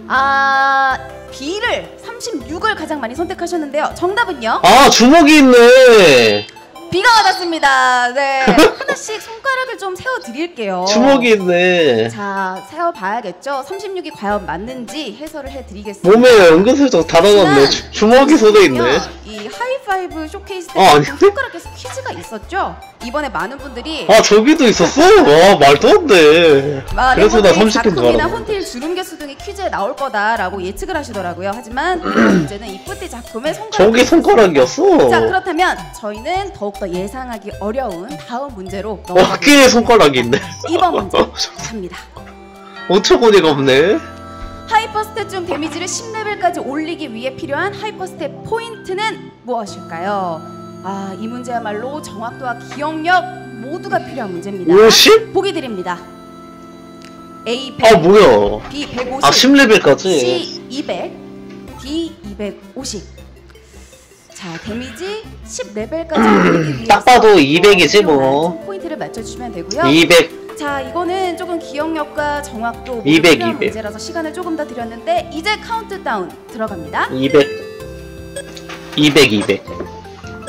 아, B를 삼십육을 가장 많이 선택하셨는데요. 정답은요? 아, 주먹이 있네. B가 맞았습니다. 네. 하나씩 손가락을 좀 세워 드릴게요. 주먹이 있네. 자, 세워 봐야겠죠. 삼십육이 과연 맞는지 해설을 해 드리겠습니다. 몸에 은근슬쩍 달아놨네. 주먹이 쏟아 있네. 이 하이파이브 쇼케이스 때 아, 손가락 계속 퀴즈가 있었죠. 이번에 많은 분들이 아, 저기도 있었어? 와, 말도 안 돼. 그래서 나 삼십 분 더 하라고. 혼테일 주름 개수 등의 퀴즈에 나올 거다라고 예측을 하시더라고요. 하지만 문제는 이 뿌띠 작품의 손가락. 저기 손가락이었어. 자, 그렇다면 저희는 더욱 예상하기 어려운 다음 문제로 넘어가겠습니다. 어깨에 손가락이 있네. 이 번 문제 갑니다. 어처구니가 없네. 하이퍼스탯중 데미지를 십 레벨까지 올리기 위해 필요한 하이퍼스탯 포인트는 무엇일까요? 아, 이 문제야말로 정확도와 기억력 모두가 필요한 문제입니다. 오십? 보기 드립니다. A 백, 아, 뭐야. B 백오십, 아, 십 레벨까지. C 이백, D 이백오십. 자, 데미지 십 레벨까지 올리기 위해서 딱 봐도 이백이지 뭐. 포인트를 맞춰주시면 되고요. 이백. 자, 이거는 조금 기억력과 정확도 이백, 필요한 이백. 문제라서 시간을 조금 더 드렸는데 이제 카운트다운 들어갑니다. 이백, 이백, 이백.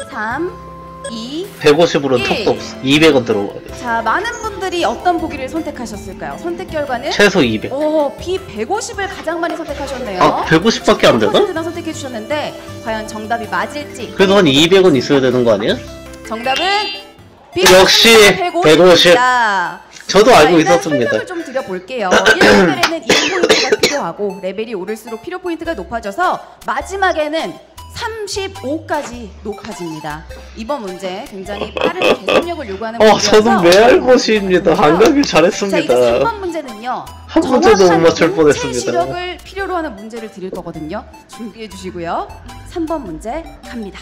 삼, 이, 백오십으로는 턱도 없어. 이백은 들어가야 돼. 자, 많은 분들이 어떤 보기를 선택하셨을까요? 선택 결과는 최소 이백. 오, B 백오십을 가장 많이 선택하셨네요. 아, 백오십밖에 안 되나? 나 선택해 주셨는데 과연 정답이 맞을지. 그래도 한 이백은 있어야 되는 거 아니야? 정답은 B 역시 백오십. 저도 알고 있었습니다. 설명을 좀 드려볼게요. 일 레벨에는 이 포인트가 필요하고 레벨이 오를수록 필요 포인트가 높아져서 마지막에는 삼십오까지 높아집니다. 이번 문제 굉장히 빠른 개선력을 요구하는 어, 문제여서 저는 매할 것입니다. 감각을 잘했습니다. 자, 이제 삼 번 문제는요. 한 문제도 못 맞출 뻔했습니다. 시력을 필요로 하는 문제를 드릴 거거든요. 준비해 주시고요. 삼 번 문제 갑니다.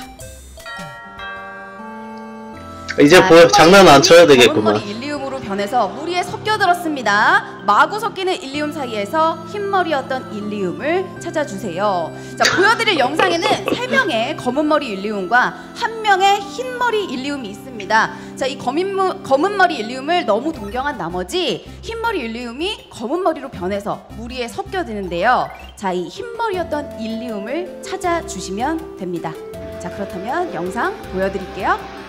이제 자, 보여, 장난 안 쳐야 되겠구만. 검은머리 일리움으로 변해서 무리에 섞여들었습니다. 마구 섞이는 일리움 사이에서 흰머리였던 일리움을 찾아주세요. 자, 보여드릴 영상에는 세 명의 검은머리 일리움과 한 명의 흰머리 일리움이 있습니다. 자, 이 검은, 검은머리 일리움을 너무 동경한 나머지 흰머리 일리움이 검은머리로 변해서 무리에 섞여드는데요. 자, 이 흰머리였던 일리움을 찾아주시면 됩니다. 자, 그렇다면 영상 보여드릴게요.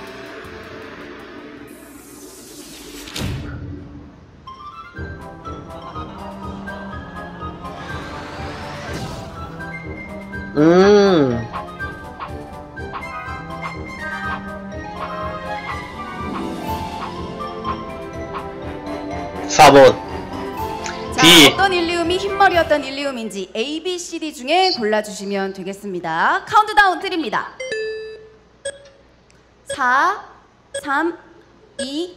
음. 사 번. 자, D. 어떤 일리움이 흰머리였던 일리움인지 A, B, C, D 중에 골라주시면 되겠습니다. 카운트다운 드립니다. 사, 삼, 이,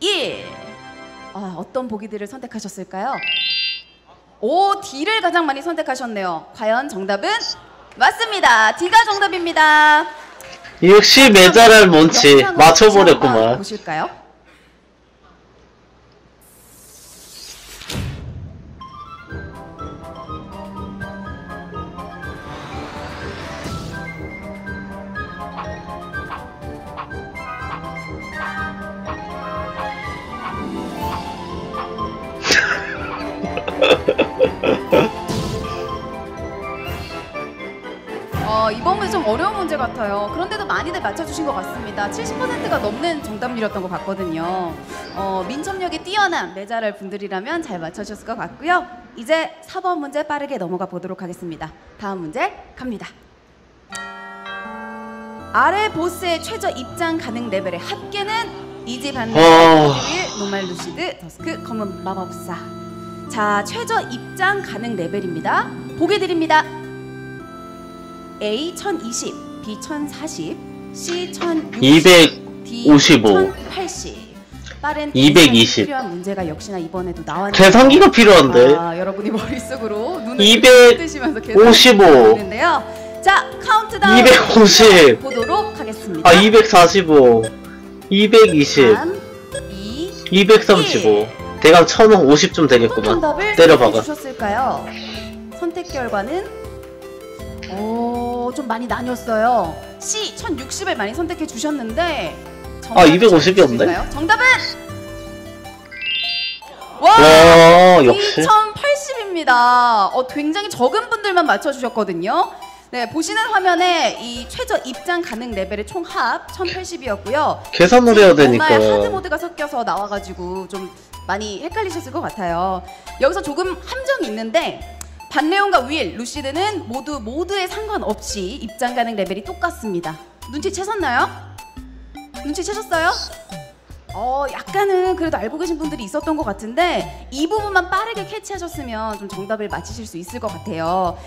일. 아, 어떤 보기들을 선택하셨을까요? 오, D를 가장 많이 선택하셨네요. 과연 정답은? 맞습니다. D가 정답입니다. 역시 메잘알 뭔지 맞춰버렸구만. 보실까요? 어려운 문제 같아요. 그런데도 많이들 맞춰주신 것 같습니다. 칠십 퍼센트가 넘는 정답률이었던 것 같거든요. 어, 민첩력이 뛰어난 메잘알 분들이라면 잘 맞춰주셨을 것 같고요. 이제 사 번 문제 빠르게 넘어가 보도록 하겠습니다. 다음 문제 갑니다. 아래 보스의 최저 입장 가능 레벨의 합계는 이지 반대 하드윌, 노말 루시드, 더스크, 검은 마법사. 자, 최저 입장 가능 레벨입니다. 보기 드립니다. A 천이십, B 천사십, C 천육십, D 천팔십. 빠른 이백이십. 필요한 문제가 역시나 이번에도 나왔네요. 계산기가 필요한데. 아, 여러분이 머릿속으로 눈을 뜨시면서 계산을 하고 있는데요. 자, 카운트다운 이백오십 보도록 하겠습니다. 아, 이백사십오, 이백이십, 삼, 이, 이백삼십오. 일. 대강 천오십쯤 되겠구만. 때려박아. 주셨을까요? 선택 결과는 어, 좀 많이 나뉘었어요. C 천육십을 많이 선택해 주셨는데 아, 이백오십이 없네. 정답은 와, 와 역시 이천팔십입니다. 어, 굉장히 적은 분들만 맞춰 주셨거든요. 네, 보시는 화면에 이 최저 입장 가능 레벨의 총합 천팔십이었고요. 계산을 해야 되니까 하드 모드가 섞여서 나와가지고 좀 많이 헷갈리셨을 것 같아요. 여기서 조금 함정이 있는데 반레온과 윌, 루시드는 모두 모두에 상관없이 입장 가능 레벨이 똑같습니다. 눈치채셨나요? 눈치채셨어요? 어, 약간은 그래도 알고 계신 분들이 있었던 것 같은데 이 부분만 빠르게 캐치하셨으면 좀 정답을 맞히실 수 있을 것 같아요.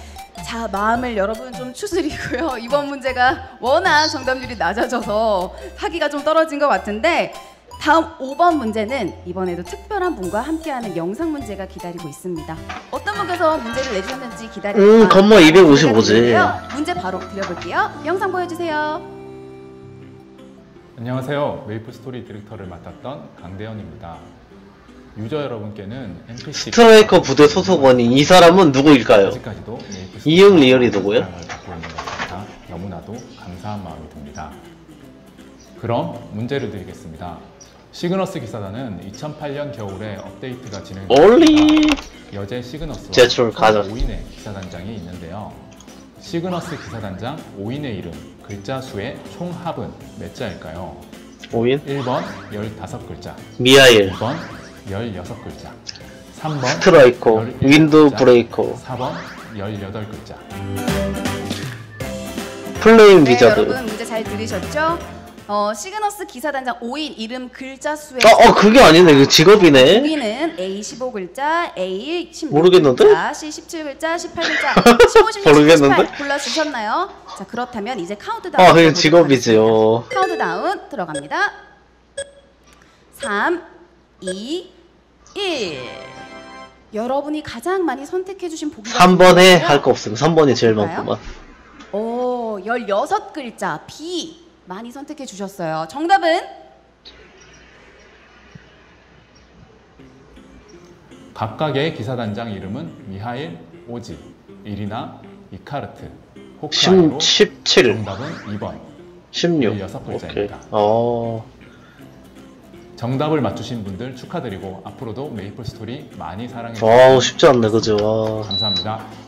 자, 마음을 여러분 좀 추스리고요. 이번 문제가 워낙 정답률이 낮아져서 하기가 좀 떨어진 것 같은데 다음 오 번 문제는 이번에도 특별한 분과 함께하는 영상 문제가 기다리고 있습니다. 어떤 분께서 문제를 내주셨는지 기다리고 음, 건모 이백오십오지. 문제 바로 드려볼게요. 영상 보여주세요. 안녕하세요. 메이플스토리 디렉터를 맡았던 강대현입니다. 유저 여러분께는 엔피씨 스트라이커 부대 소속원인 이 사람은 누구일까요? 이응 리얼이 누구예요? 너무나도 감사한 마음이 듭니다. 그럼 문제를 드리겠습니다. 시그너스 기사단은 이천팔 년 겨울에 업데이트가 진행됩니다. 여제 시그너스와 제출 가전 오인의 기사단장이 있는데요. 시그너스 기사단장 오인의 이름 글자 수의 총합은 몇 자일까요? 오인? 일 번 십오 글자, 미하일 이 번 십육 글자, 삼 번 스트라이커, 윈도우 브레이커, 사 번 십팔 글자. 플레임위자드. 네, 여러분 문제 잘 들으셨죠? 어, 시그너스 기사단장 오인 이름 글자 수의 아, 어, 그게 아니네. 이거 직업이네. 여기는 A 십오 글자, A 십육 글자, 모르겠는데? C 십칠 글자, 십팔 글자, 십오, 십육, 모르겠는데? 십팔 골라주셨나요? 자, 그렇다면 이제 카운트다운. 아, 그게 직업이지요. 카운트다운 들어갑니다. 삼, 이, 일. 여러분이 가장 많이 선택해주신 보기가 삼 번에 할 거 없음. 삼 번이 제일 많구만. 오, 십육 글자 B 많이 선택해 주셨어요. 정답은? 각각의 기사단장 이름은 미하일, 오지, 이리나, 이카르트, 호크아이로 십칠. 정답은 이 번 십육. 십육 글자입니다. 어... 정답을 맞추신 분들 축하드리고 앞으로도 메이플스토리 많이 사랑해주세요. 와우, 쉽지 않네. 그죠? 와... 감사합니다.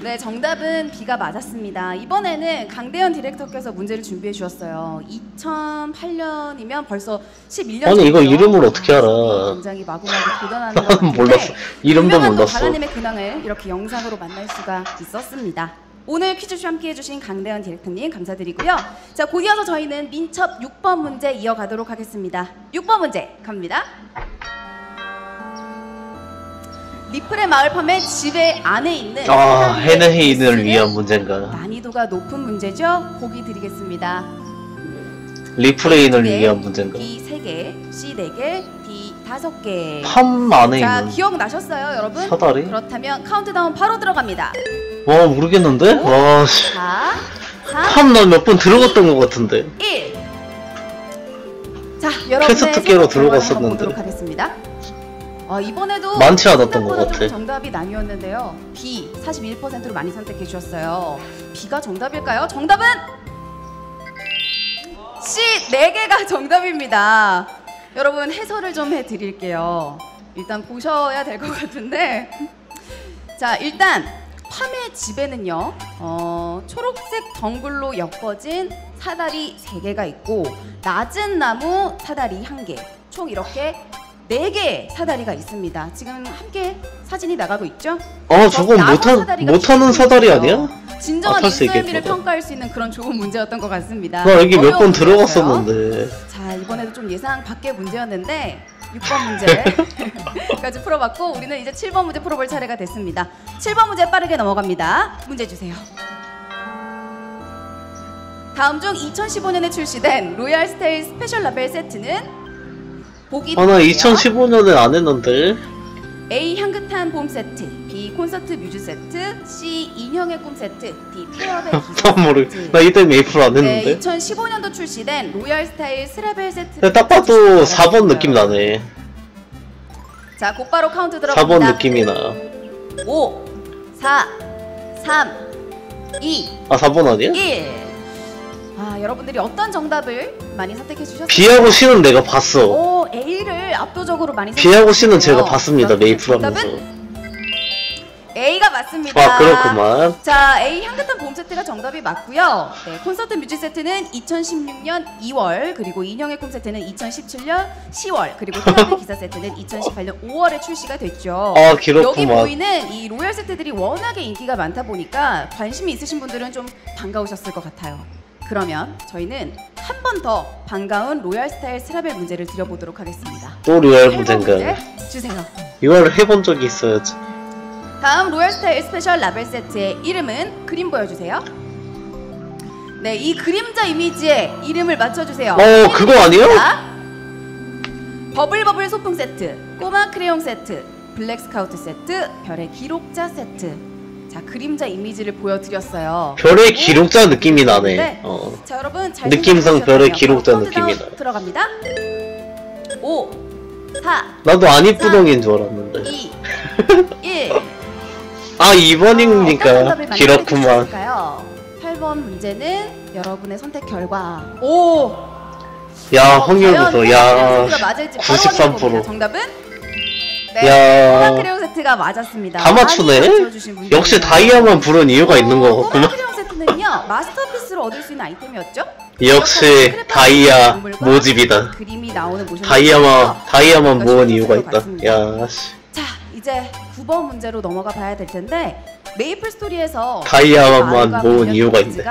네, 정답은 B가 맞았습니다. 이번에는 강대현 디렉터께서 문제를 준비해 주셨어요. 이천팔 년이면 벌써 십일 년. 아니 이거 이름을 어떻게 알아? 굉장히 마구마구 도전하는 것 같은데 몰랐어. 이름도 몰랐어. 바라님의 근황을 이렇게 영상으로 만날 수가 있었습니다. 오늘 퀴즈쇼 함께해 주신 강대현 디렉터님 감사드리고요. 자, 곧 이어서 저희는 민첩 육 번 문제 이어가도록 하겠습니다. 육 번 문제 갑니다. 리플의 마을 팜의 집에 안에 있는 아, 헤네시스를 위한 문제인가? 난이도가 높은 문제죠? 보기 드리겠습니다. 리플레인을 위한 문제인가? B 세 개, C 네 개, D 다섯 개. 팜 안에 자, 있는. 자, 기억나셨어요, 여러분? 사다리? 그렇다면 카운트다운 바로 들어갑니다. 와, 모르겠는데? 오, 와, 씨. 팜 난 몇 번 들어갔던 것 같은데. 일. 자, 여러분의 생각을 들어보도록 하겠습니다. 아, 이번에도 많지 않았던 것 같아. 정답이 나뉘었는데요. B 사십일 퍼센트로 많이 선택해 주셨어요. B가 정답일까요? 정답은 C 네 개가 정답입니다. 여러분 해설을 좀 해드릴게요. 일단 보셔야 될 것 같은데 자, 일단 팜의 집에는요 어, 초록색 덩굴로 엮어진 사다리 세 개가 있고 낮은 나무 사다리 한 개, 총 이렇게 네 개의 사다리가 있습니다. 지금 함께 사진이 나가고 있죠? 어 저건 못한, 못하는 사다리 아니야? 진정한 인수의미를 평가할 수 있는 그런 좋은 문제였던 것 같습니다. 나 여기 몇 번 들어갔었는데 자 이번에도 좀 예상 밖의 문제였는데 육 번 문제까지 풀어봤고 우리는 이제 칠 번 문제 풀어볼 차례가 됐습니다. 칠 번 문제 빠르게 넘어갑니다. 문제 주세요. 다음 중 이천십오 년에 출시된 로얄 스테일 스페셜 라벨 세트는 보기 아 나 이천십오 년에 안 했는데 A. 향긋한 봄 세트 B. 콘서트 뮤즈 세트 C. 인형의 꿈 세트 D. 태엽의 기술 세트 나 이때 메이플 안 했는데 네, 이천십오 년도 출시된 로얄 스타일 스라벨 세트 딱 봐도 사 번 느낌 나네. 자 곧바로 카운트 들어갑니다. 사 번 느낌이 나요. 오 사 삼 이 아 사 번 아니야? 일 아, 여러분들이 어떤 정답을 많이 선택해 주셨어요? B하고 C는 내가 봤어. 오, A를 압도적으로 많이 선택해 주셨어요. B하고 C는 제가 봤습니다. 메이플 하면서. A가 맞습니다. 아, 그렇구만. 자, A 향긋한 봄 세트가 정답이 맞고요. 네, 콘서트 뮤직 세트는 이천십육 년 이 월, 그리고 인형의 꿈 세트는 이천십칠 년 시 월, 그리고 태양의 기사 세트는 이천십팔 년 오 월에 출시가 됐죠. 아, 그렇구만. 여기 보이는 이 로얄 세트들이 워낙에 인기가 많다 보니까 관심이 있으신 분들은 좀 반가우셨을 것 같아요. 그러면 저희는 한 번 더 반가운 로얄 스타일 스라벨 문제를 드려보도록 하겠습니다. 또 로얄 문제인가요? 문제 주세요. 이걸 해본 적이 있어야지. 다음 로얄 스타일 스페셜 라벨 세트의 이름은 그림 보여주세요. 네, 이 그림자 이미지의 이름을 맞춰주세요. 어, 그거 아니에요? 버블버블 소풍 세트, 꼬마 크레용 세트, 블랙 스카우트 세트, 별의 기록자 세트. 자 그림자 이미지를 보여드렸어요. 별의 기록자 느낌이 나네. 네. 어. 자 여러분 잘 느낌상 별의 기록자 느낌이 나. 들어갑니다. 오 사 나도 안 이쁘동인 줄 알았는데. 이 일 아 이 번이니까 기록구만. 팔 번 문제는 여러분의 선택 결과. 오. 야 어, 확률부터 야. 구십삼 퍼센트. 정답은? 네, 꼬마 크레용 세트가 맞았습니다. 다 맞추네? 역시 다이아만 부른 이유가 어, 있는 거 같구만. 꼬마 크레용 세트는요 마스터피스로 얻을 수 있는 아이템이었죠? 역시 다이아 모집이다. 그림이 나오는 다이아만, 다이아만 모은 이유가 있다. 야, 씨. 자 이제 구 번 문제로 넘어가 봐야 될 텐데 메이플 스토리에서 다이아만 모은 이유가 있네.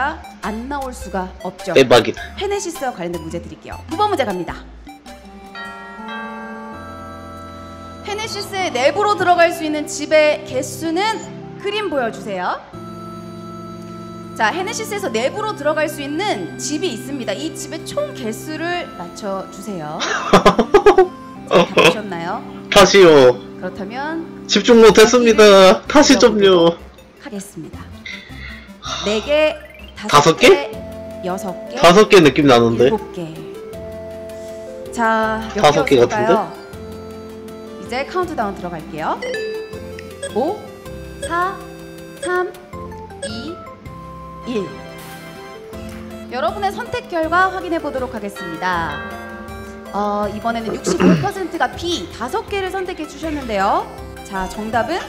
안 나올 수가 없죠. 대박이다. 헤네시스와 관련된 문제 드릴게요. 구 번 문제 갑니다. 헤네시스의 내부로 들어갈 수 있는 집의 개수는 그림 보여주세요. 자, 헤네시스에서 내부로 들어갈 수 있는 집이 있습니다. 이 집의 총 개수를 맞춰주세요. 다 보셨나요? 다시요. 그렇다면 집중 못했습니다. 다시 좀요. 하겠습니다. 네 개, 다섯 개, 여섯 개, 다섯 개 느낌 나는데. 일곱 개. 자, 다섯 개 같은데? 이제 카운트다운 들어갈게요. 오 사 삼 이 일 여러분의 선택 결과 확인해 보도록 하겠습니다. 어, 이번에는 육십오 퍼센트가 B, 다섯 개를 선택해 주셨는데요. 자, 정답은?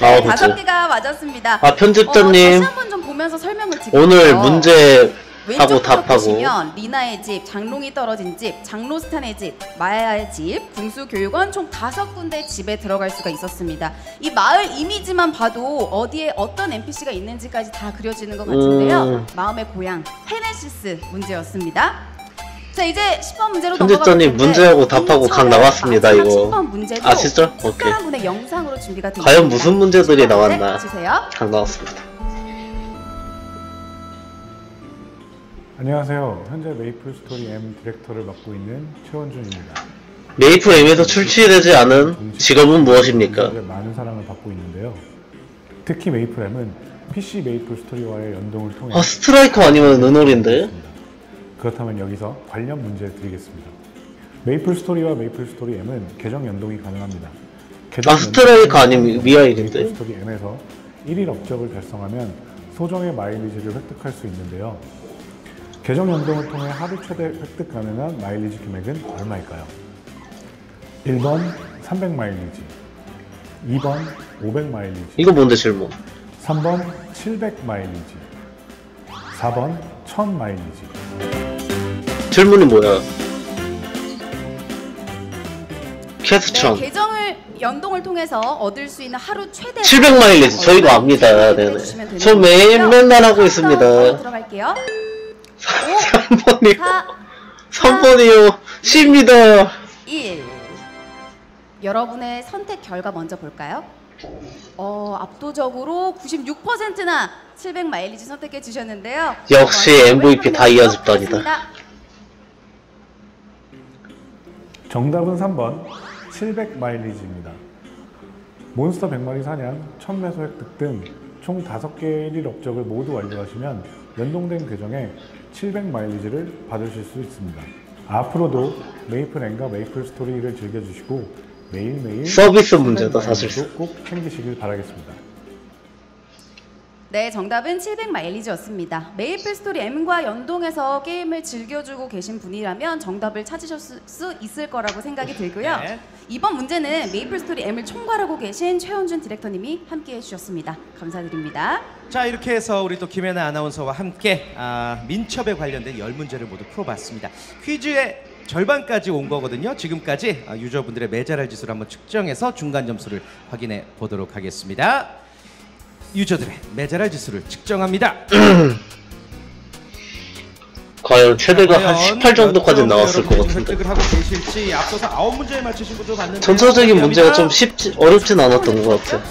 아, 다섯 개가 맞았습니다. 아, 편집자님. 어, 다시 한번 좀 보면서 설명을 드릴게요. 오늘 문제 왼쪽 보시면 리나의 집, 장롱이 떨어진 집, 장로스탄의 집, 마야의 집, 궁수교육원 총 다섯 군데 집에 들어갈 수가 있었습니다. 이 마을 이미지만 봐도 어디에 어떤 엔피씨가 있는지까지 다 그려지는 것 같은데요. 음... 마음의 고향 헤네시스 문제였습니다. 자 이제 십 번 문제로 편집자님 문제하고 답하고 각 나왔습니다. 이거 아 진짜? 오케이. 분의 영상으로 준비가 되어 과연 있습니다. 무슨 문제들이 나왔나 각 나왔습니다. 안녕하세요. 현재 메이플스토리 M 디렉터를 맡고 있는 최원준입니다. 메이플 M에서 출시되지 않은 직업은 무엇입니까? 많은 사랑을 받고 있는데요. 특히 메이플 M은 피씨 메이플스토리와의 연동을 통해 아 스트라이커 아니면 은올인데? 그렇다면 여기서 관련 문제 드리겠습니다. 메이플스토리와 메이플스토리 M은 계정 연동이 가능합니다. 계정 아 스트라이커 아니면 미아일인데? 메이플스토리 M에서 일 일 업적을 달성하면 소정의 마일리지를 획득할 수 있는데요. 계정 연동을 통해 하루 최대 획득 가능한 마일리지 금액은 얼마일까요? 일 번 삼백 마일리지 이 번 오백 마일리지. 이거 뭔데 질문? 삼 번 칠백 마일리지. 사 번 천 마일리지. 질문은 뭐야? 퀘스천. 네, 계정을 연동을 통해서 얻을 수 있는 하루 최대 칠백 마일리지. 저희가 압니다. 네네. 저 매일 맨날 하고 있습니다. 들어갈게요. 삼 번이요. 삼 번이요. 십니다. 일. 여러분의 선택 결과 먼저 볼까요? 어, 압도적으로 구십육 퍼센트나 칠백 마일리지 선택해 주셨는데요. 역시 엠브이피 다 이어집단이다. 정답은 삼 번 칠백 마일리지입니다. 몬스터 백 마리 사냥, 천 매 소액 득 등 총 다섯 개의 일 업적을 모두 완료하시면 연동된 계정에 칠백 마일리지를 받으실 수 있습니다. 앞으로도 메이플앤과 메이플스토리를 즐겨주시고 매일매일 서비스 문제다. 사실 꼭 챙기시길 바라겠습니다. 네, 정답은 칠백 마일리지였습니다. 메이플스토리 M과 연동해서 게임을 즐겨주고 계신 분이라면 정답을 찾으실 수 있을 거라고 생각이 들고요. 네. 이번 문제는 메이플스토리 M을 총괄하고 계신 최원준 디렉터님이 함께 해주셨습니다. 감사드립니다. 자, 이렇게 해서 우리 또 김혜나 아나운서와 함께 아, 민첩에 관련된 열 문제를 모두 풀어봤습니다. 퀴즈의 절반까지 온 거거든요. 지금까지 유저분들의 메잘알 지수를 한번 측정해서 중간 점수를 확인해 보도록 하겠습니다. 유저들의 메잘알 지수를 측정합니다. 과연 최대가 한 십팔 정도까지 나왔을 것 같은데. 전체적인 문제가 좀 쉽지 어렵진 않았던 것 같아.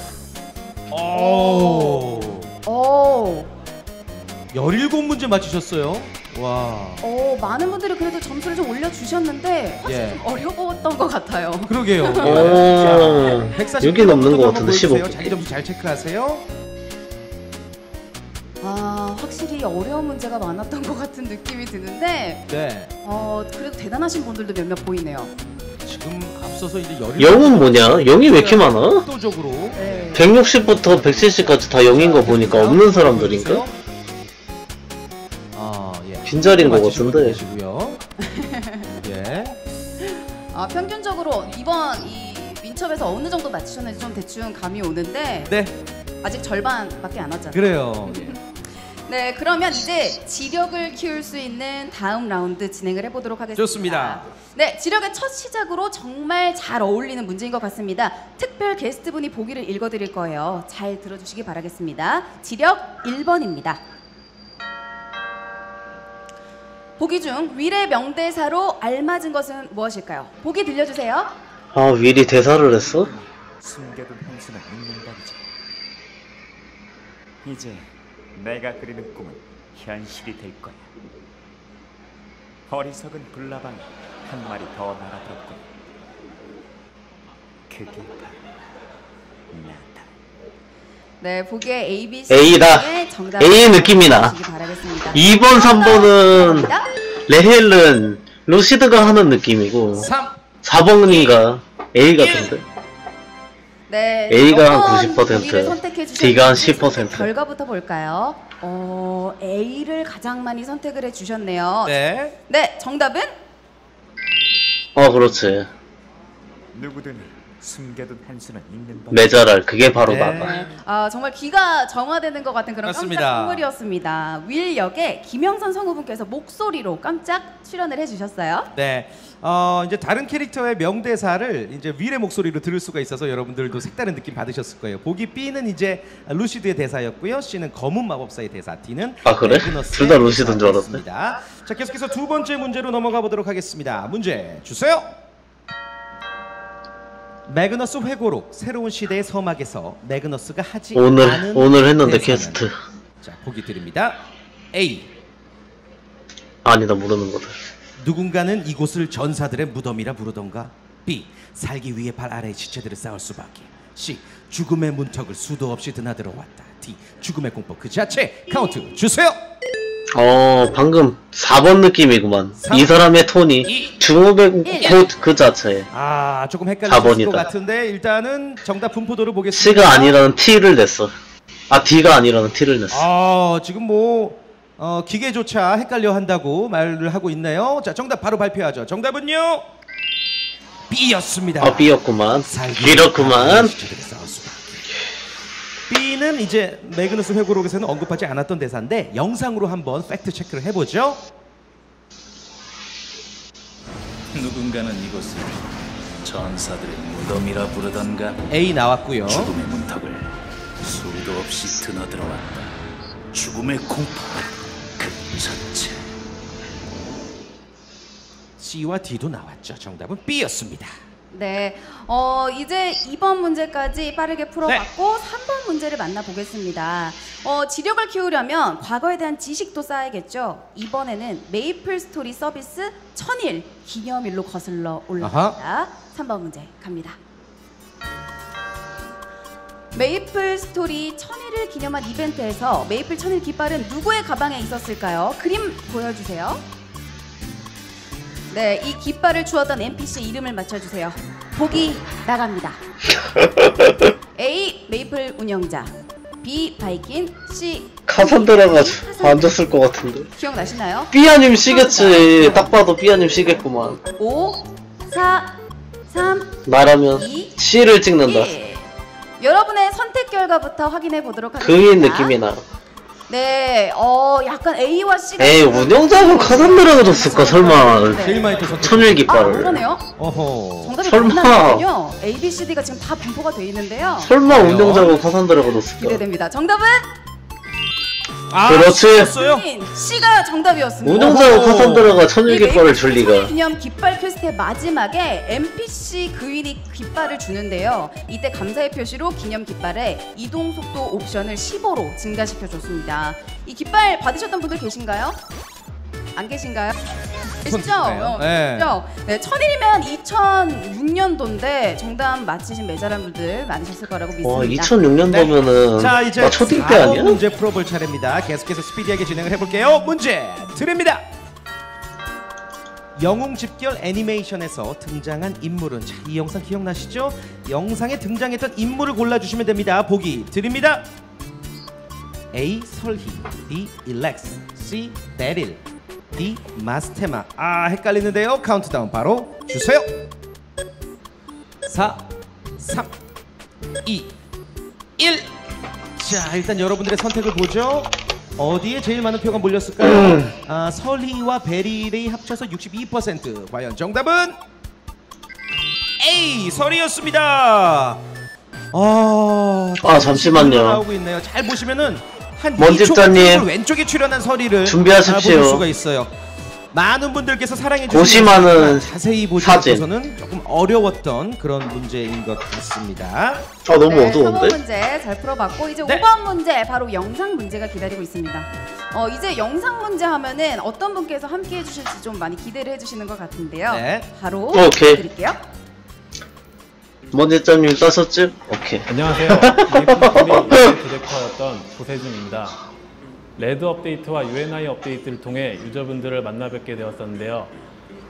오, 오, 열일곱 문제 맞히셨어요. 와. 어, 많은 분들이 그래도 점수를 좀 올려주셨는데 확실히 예. 좀 어려웠던 것 같아요. 그러게요. 오, 여기 넘는 것 같은데 십오 개. 자기 점수 잘 체크하세요. 아, 확실히 어려운 문제가 많았던 것 같은 느낌이 드는데 네. 어, 그래도 대단하신 분들도 몇몇 보이네요. 지금 앞서서 이제 영은 뭐냐? 영이 왜 이렇게 많아? 압도적으로 네. 백육십부터 백칠십까지 다 영인 거 보니까 없는 사람들인가? 빈자리인 것 같은데. 예. 아, 평균적으로 이번 이 민첩에서 어느 정도 맞추셨는지 좀 대충 감이 오는데 네. 아직 절반밖에 안 왔잖아요. 그래요. 네, 그러면 이제 지력을 키울 수 있는 다음 라운드 진행을 해보도록 하겠습니다. 좋습니다. 네, 지력의 첫 시작으로 정말 잘 어울리는 문제인 것 같습니다. 특별 게스트분이 보기를 읽어드릴 거예요. 잘 들어주시기 바라겠습니다. 지력 일 번입니다. 보기 중 윌의 명대사로 알맞은 것은 무엇일까요? 보기 들려주세요. 아, 윌이 대사를 했어? 숨겨둔 평수는 있는 법이지. 이제 내가 그리는 꿈은 현실이 될 거야. 어리석은 불나방이 한 마리 더 날아들었군. 그게 바로 나다. 네, 보기에 A, B, C, A다. A 느낌이 나. 이 번, 삼 번은 레헬은 루시드가 하는 느낌이고 사 번인가 A 같은데. 네, A가 한 구십 퍼센트, D가 한 십 퍼센트. 결과부터 볼까요? 어, A를 가장 많이 선택을 해주셨네요. 네. 네, 정답은? 어, 그렇지. 누구든. 숨겨둔 한숨은 있는 법. 메잘알 그게 바로 나다. 네. 아, 정말 귀가 정화되는 것 같은 그런 맞습니다. 깜짝 선물이었습니다. 윌 역에 김영선 성우분께서 목소리로 깜짝 출연을 해주셨어요. 네, 어, 이제 다른 캐릭터의 명대사를 이제 윌의 목소리로 들을 수가 있어서 여러분들도 색다른 느낌 받으셨을 거예요. 보기 B는 이제 루시드의 대사였고요, C는 검은 마법사의 대사, D는 아 그래? 둘 다 루시드인 줄 알았네. 자, 계속해서 두 번째 문제로 넘어가 보도록 하겠습니다. 문제 주세요. 매그너스 회고록 새로운 시대의 서막에서 매그너스가 하지 오늘, 않은 오늘 했는데 캐스트. 자, 보기 드립니다. A. 아니다, 모르는 거다. 누군가는 이곳을 전사들의 무덤이라 부르던가. B. 살기 위해 발 아래의 시체들을 쌓을 수밖에. C. 죽음의 문턱을 수도 없이 드나들어 왔다. D. 죽음의 공포 그 자체. 카운트 주세요. 어, 방금 사 번 느낌이구만. 삼, 이 사람의 톤이 이, 중후배 그 자체. 아, 조금 헷갈리실 것 같은데 일단은 정답 분포도를 보겠습니다. C가 아니라는 T를 냈어. 아, D가 아니라는 T를 냈어. 아, 지금 뭐 어, 기계조차 헷갈려 한다고 말을 하고 있네요. 자, 정답 바로 발표하죠. 정답은요? B였습니다. 아, B였구만. 이렇구만. B는 이제 매그너스 회고록에서는 언급하지 않았던 대사인데 영상으로 한번 팩트 체크를 해보죠. 누군가는 이곳을 전사들의 무덤이라 부르던가. A 나왔고요. 죽음의 문턱을 수도 없이 드너들어왔다. 죽음의 공포 그 자체. C와 D도 나왔죠. 정답은 B였습니다. 네, 어, 이제 이 번 문제까지 빠르게 풀어봤고 네. 삼 번 문제를 만나보겠습니다. 어, 지력을 키우려면 과거에 대한 지식도 쌓아야겠죠. 이번에는 메이플스토리 서비스 천일 기념일로 거슬러 올라갑니다. 삼 번 문제 갑니다. 메이플스토리 천일을 기념한 이벤트에서 메이플 천일 깃발은 누구의 가방에 있었을까요? 그림 보여주세요. 네, 이 깃발을 주었던 엔피씨 이름을 맞춰주세요. 보기 나갑니다. A. 메이플 운영자, B. 바이킨, C. 카산드라가 앉았을 것 같은데 기억나시나요? B 아님 C겠지. 딱 봐도 B 아님 C겠구만. 오, 사, 삼, 말하면 이, C를 찍는다. 일. 여러분의 선택 결과부터 확인해 보도록 하겠습니다. 그의 느낌이 나. 네, 어, 약간 A와 C가. 에이, 운영자하고 카산드라가 줬을까, 설마. 네. 천일 깃발을. 아, 그러네요. 어허. 정답이 설마. A, B, C, D가 지금 다 분포가 돼 있는데요. 설마 운영자하고 카산드라가 줬을까. 기대됩니다. 정답은? 아, 그렇지. C가 정답이었습니다. 운영자하고 카산드라가 천일 깃발을 줄 리가. 기념 깃발 퀘스트의 마지막에 엔피씨 그윈이 깃발을 주는데요. 이때 감사의 표시로 기념 깃발에 이동 속도 옵션을 십오로 증가시켜 줬습니다. 이 깃발 받으셨던 분들 계신가요? 안 계신가요? 계시죠? 네. 네, 천일이면 이천육년도인데 정답 맞히신 매잘한 분들 많으셨을 거라고 믿습니다. 이천육년도면은 자, 이제 초딩 때 아니야? 문제 풀어볼 차례입니다. 계속해서 스피디하게 진행을 해볼게요. 문제 드립니다. 영웅집결 애니메이션에서 등장한 인물은, 자, 이 영상 기억나시죠? 영상에 등장했던 인물을 골라주시면 됩니다. 보기 드립니다. A. 설희, B. 일렉스, C. 데릴, D. 마스테마. 아, 헷갈리는데요. 카운트다운 바로 주세요. 사, 삼, 이, 일. 자, 일단 여러분들의 선택을 보죠. 어디에 제일 많은 표가 몰렸을까요? 아, 설희와 베릴이 합쳐서 육십이 퍼센트. 과연 정답은? A. 설희였습니다. 아, 아 잠시만요. 나오고 있네요. 잘 보시면은 한 먼집자님 왼쪽에 출연한 서리를 준비하십시오. 볼 수가 있어요. 많은 분들께서 사랑해 주시는 자세히 보시고서는 조금 어려웠던 그런 문제인 것 같습니다. 아, 너무 네, 어두운데. 사 번 문제 잘 풀어봤고 이제 네. 오 번 문제 바로 영상 문제가 기다리고 있습니다. 어, 이제 영상 문제 하면은 어떤 분께서 함께 해주실지 좀 많이 기대를 해주시는 것 같은데요. 네. 바로 오케이. 드릴게요. 먼지점님 따셨지? 오케이. 안녕하세요. 메이플스토리 디렉터였던 조세준입니다. 레드 업데이트와 유엔아이 업데이트를 통해 유저분들을 만나 뵙게 되었었는데요.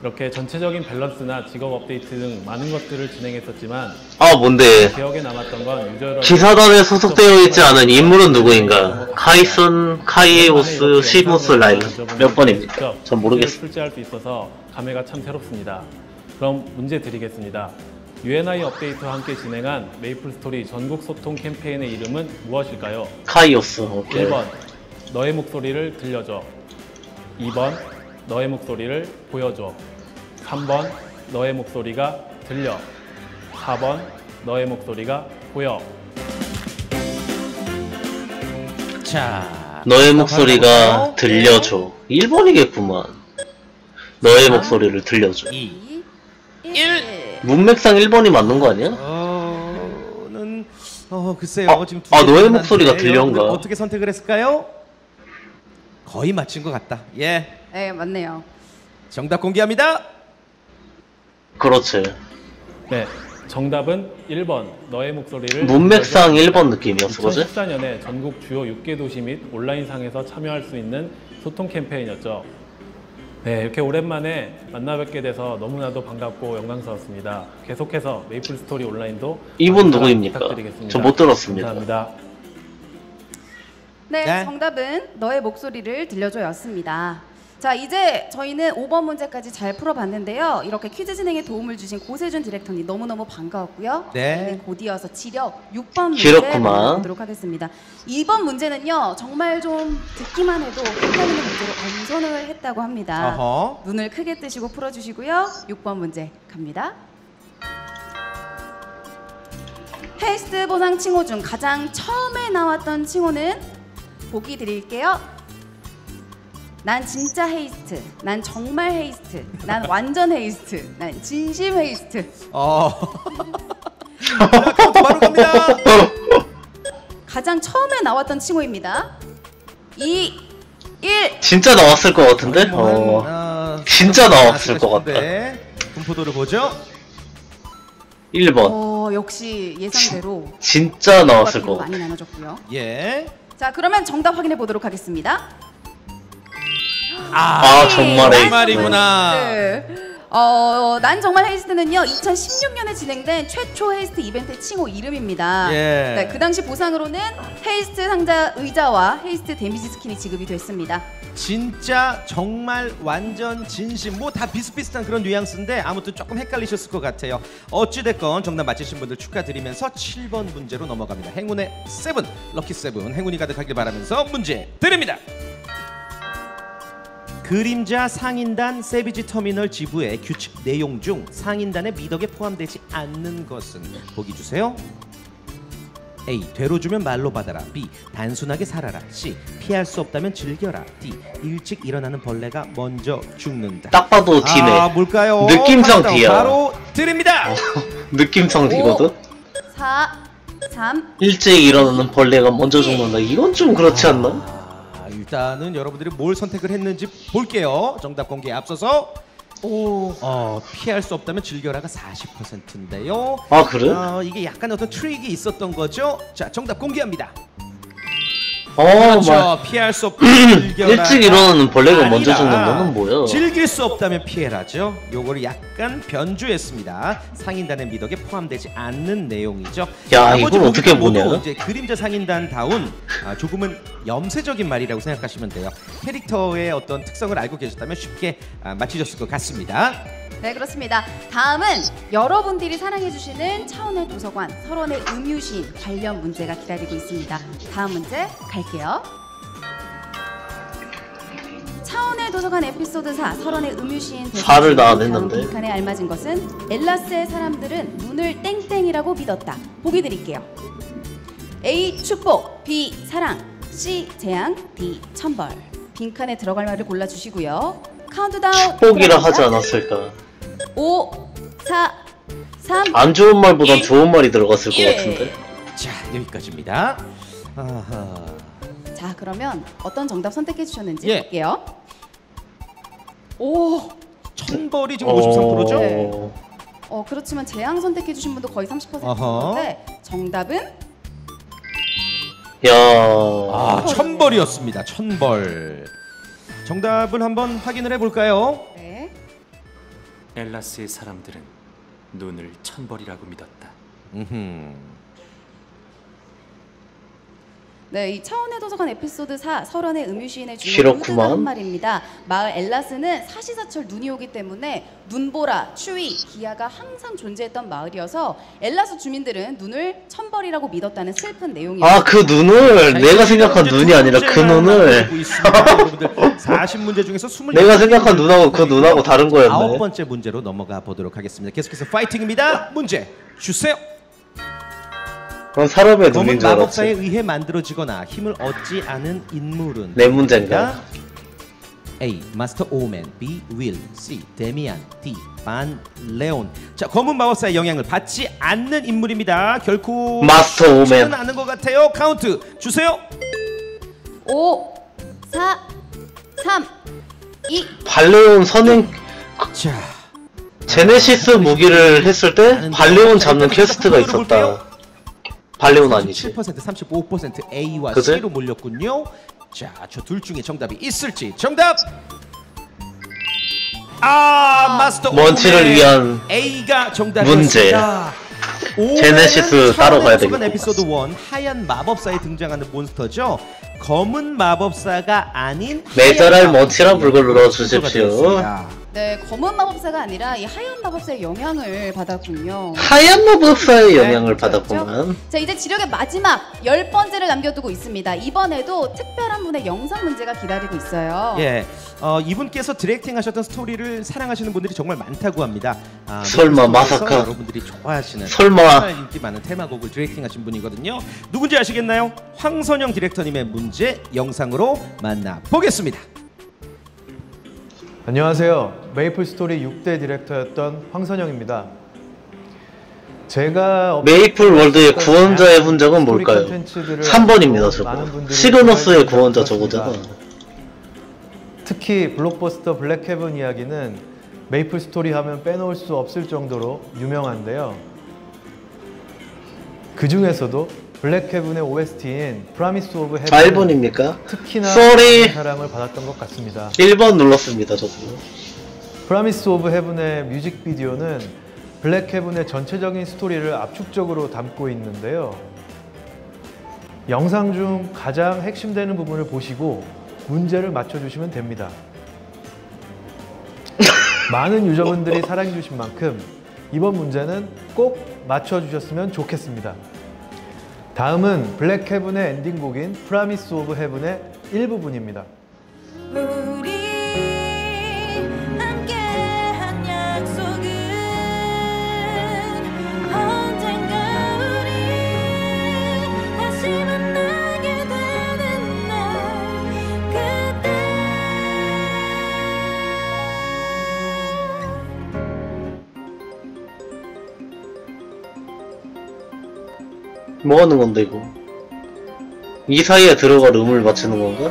이렇게 전체적인 밸런스나 직업 업데이트 등 많은 것들을 진행했었지만 아 뭔데? 기억에 남았던 건 유저 기사단에 소속되어 있지 않은 인물은 누구인가? 카이슨, 카이오스, 시모스, 라일런 몇 번입니까? 전 모르겠어요. 출제할 수 있어서 감회가 참 새롭습니다. 그럼 문제 드리겠습니다. 유엔아이 업데이트와 함께 진행한 메이플스토리 전국 소통 캠페인의 이름은 무엇일까요? 카이오스. 오케이. 일 번 너의 목소리를 들려줘, 이 번 너의 목소리를 보여줘, 삼 번 너의 목소리가 들려, 사 번 너의 목소리가 보여. 자, 너의 목소리가 들려줘 일 번이겠구만. 너의 목소리를 들려줘. 이, 일. 문맥상 일 번이 맞는 거 아니야? 어는 어 글쎄요. 아, 지금 두 아 너의 목소리가 들려온가? 어떻게 선택을 했을까요? 거의 맞힌 것 같다. 예. 네 맞네요. 정답 공개합니다. 그렇지. 네 정답은 일 번 너의 목소리를. 문맥상 일 번 느낌이었어. 그지? 이천십사년에 전국 주요 육 개 도시 및 온라인상에서 참여할 수 있는 소통 캠페인이었죠. 네, 이렇게 오랜만에 만나 뵙게 돼서 너무나도 반갑고 영광스럽습니다. 계속해서 메이플스토리 온라인도 이분 누구입니까? 저 못 들었습니다. 감사합니다. 네, 정답은 너의 목소리를 들려줘였습니다. 자, 이제 저희는 오 번 문제까지 잘 풀어봤는데요. 이렇게 퀴즈 진행에 도움을 주신 고세준 디렉터님 너무너무 반가웠고요. 네. 저희는 곧이어서 지력 육 번 문제 보도록 하겠습니다. 이 번 문제는요. 정말 좀 듣기만 해도 헷갈리는 문제로 엄선을 했다고 합니다. 어허. 눈을 크게 뜨시고 풀어주시고요. 육 번 문제 갑니다. 헬스 보상 칭호 중 가장 처음에 나왔던 칭호는 보기 드릴게요. 난 진짜 헤이스트, 난 정말 헤이스트, 난 완전 헤이스트, 난 진심 헤이스트. 어. 카운트 바로 갑니다. 가장 처음에 나왔던 칭호입니다. 이, 일. 진짜 나왔을 것 같은데? 어. 아, 진짜 나왔을 것 같다. 분포도를 보죠. 일 번. 어, 역시 예상대로 진, 진짜 나왔을 것 같아. 많이 나눠졌고요. 예. 자, 그러면 정답 확인해 보도록 하겠습니다. 아, 아 정말 정말이구나. 어, 난 정말 헤이스트는요 이천십육 년에 진행된 최초 헤이스트 이벤트 칭호 이름입니다. 예. 네, 그 당시 보상으로는 헤이스트 상자 의자와 헤이스트 데미지 스킨이 지급이 됐습니다. 진짜, 정말, 완전, 진심 뭐 다 비슷비슷한 그런 뉘앙스인데 아무튼 조금 헷갈리셨을 것 같아요. 어찌됐건 정답 맞히신 분들 축하드리면서 칠 번 문제로 넘어갑니다. 행운의 세븐, 럭키 세븐, 행운이 가득하길 바라면서 문제 드립니다. 그림자 상인단 세비지 터미널 지부의 규칙 내용 중 상인단의 미덕에 포함되지 않는 것은? 보기 주세요. A. 되로 주면 말로 받아라. B. 단순하게 살아라. C. 피할 수 없다면 즐겨라. D. 일찍 일어나는 벌레가 먼저 죽는다. 딱 봐도 D네. 아, 뭘까요? 느낌상 D야. 바로 드립니다. 어, 느낌상 D거든? 오, 사, 삼, 일찍 일어나는 벌레가 먼저 죽는다. 이건 좀 그렇지 않나? 일단은 여러분들이 뭘 선택을 했는지 볼게요. 정답 공개에 앞서서 오, 어, 피할 수 없다면 즐겨라가 사십 퍼센트인데요. 아 그래? 어, 이게 약간 어떤 트릭이 있었던 거죠? 자, 정답 공개합니다. 어, 그렇죠. 마... 피할 수 없다면 즐겨라. 일찍 일어나는 벌레가 먼저 죽는다는 뭐야? 즐길 수 없다면 피해라죠. 요거를 약간 변주했습니다. 상인단의 미덕에 포함되지 않는 내용이죠. 야, 이걸 어떻게 보냐? 이제 그림자 상인단다운 아, 조금은 염세적인 말이라고 생각하시면 돼요. 캐릭터의 어떤 특성을 알고 계셨다면 쉽게 아, 맞히셨을 것 같습니다. 네, 그렇습니다. 다음은 여러분들이 사랑해주시는 차원의 도서관, 설원의 음유시인 관련 문제가 기다리고 있습니다. 다음 문제 갈게요. 차원의 도서관 에피소드 사, 설원의 음유시인 사를 다 안 했는데 칸에 알맞은 것은? 엘라스의 사람들은 문을 땡땡이라고 믿었다. 보기 드릴게요. A. 축복, B. 사랑, C. 재앙, D. 천벌. 빈칸에 들어갈 말을 골라주시고요. 카운트다운 축복이라 하지 않았을까? 오, 사, 삼. 안 좋은 말보단 일. 좋은 말이 들어갔을 일. 것 같은데. 자, 여기까지입니다. 아하. 자, 그러면 어떤 정답 선택해 주셨는지 예. 볼게요. 오, 천벌이 지금 오십삼 퍼센트죠? 네. 어, 그렇지만 재앙 선택해 주신 분도 거의 삼십 퍼센트인데 정답은? 야, 아, 천벌이었습니다. 천벌. 정답을 한번 확인을 해볼까요? 네. 엘라스의 사람들은 눈을 천벌이라고 믿었다. 음흠. 네, 이 차원의 도서관 에피소드 사, 설원의 음유시인의 주인공은 한 말입니다. 마을 엘라스는 사시사철 눈이 오기 때문에 눈보라, 추위, 기아가 항상 존재했던 마을이어서 엘라스 주민들은 눈을 천벌이라고 믿었다는 슬픈 내용이에요. 아, 그 눈을! 내가 생각한 눈이 아니라 그 눈을! 사십 문제 중에서 이십 문제 내가 생각한 눈하고 그 눈하고 다른 거였네. 아홉 번째 문제로 넘어가 보도록 하겠습니다. 계속해서 파이팅입니다. 문제 주세요! 그건 사람의 검은 마법사에 의해 만들어지거나 힘을 얻지 않은 인물은? 내 문제인가? A. 마스터 오맨, B. 윌, C. 데미안, D. 반 레온. 자, 검은 마법사의 영향을 받지 않는 인물입니다. 결코 마스터 오맨 않은 것 같아요. 카운트 주세요. 오, 사, 삼, 이. 발레온 선행. 자, 제네시스 무기를 했을 때 발레온 잡는 퀘스트가 있었다. 발레온 아니지. 삼십칠 퍼센트, 삼십오 퍼센트 A와 그제? C로 몰렸군요. 자, 저 둘 중에 정답이 있을지. 정답! 아, 아 마스터 먼치를 위한 A가 정답이었습니다. 문제. 제네시스 따로 가야 되겠고. 에피소드 일 하얀 마법사에 등장하는 몬스터죠. 검은 마법사가 아닌 메잘알 멋지란 불걸 눌러 주십시오. 네, 검은 마법사가 아니라 이 하얀 마법사의 영향을 받았군요. 하얀 마법사의 영향을 네, 받았구만. 그렇죠? 자, 이제 지력의 마지막 열 번째를 남겨두고 있습니다. 이번에도 특별한 분의 영상 문제가 기다리고 있어요. 예, 어, 이분께서 디렉팅 하셨던 스토리를 사랑하시는 분들이 정말 많다고 합니다. 아, 설마 마사카 여러분들이 좋아하시는 설마 인기 많은 테마곡을 디렉팅 하신 분이거든요. 누군지 아시겠나요? 황선영 디렉터님의 문제 영상으로 만나보겠습니다. 안녕하세요. 메이플스토리 육 대 디렉터였던 황선영입니다. 제가 메이플월드의 구원자의 분장은 뭘까요? 삼 번입니다. 저거. 시그너스의 구원자 저거잖아. 특히 블록버스터 블랙헤븐 이야기는 메이플스토리 하면 빼놓을 수 없을 정도로 유명한데요. 그 중에서도 블랙헤븐의 오에스티인 프라미스 오브 헤븐 사 번입니까? 특히나 많은 사랑을 받았던 것 같습니다. 일 번 눌렀습니다. 저도 프라미스 오브 헤븐의 뮤직비디오는 블랙헤븐의 전체적인 스토리를 압축적으로 담고 있는데요. 영상 중 가장 핵심되는 부분을 보시고 문제를 맞춰주시면 됩니다. 많은 유저분들이 사랑해주신 만큼 이번 문제는 꼭 맞춰주셨으면 좋겠습니다. 다음은 블랙헤븐의 엔딩곡인 프라미스 오브 헤븐의 일부분입니다. 우리 함께한 약속은 언젠가 우리 다시 만나게 되는 날 그때 뭐 하는 건데 이거? 이 사이에 들어갈 음을 맞추는 건가?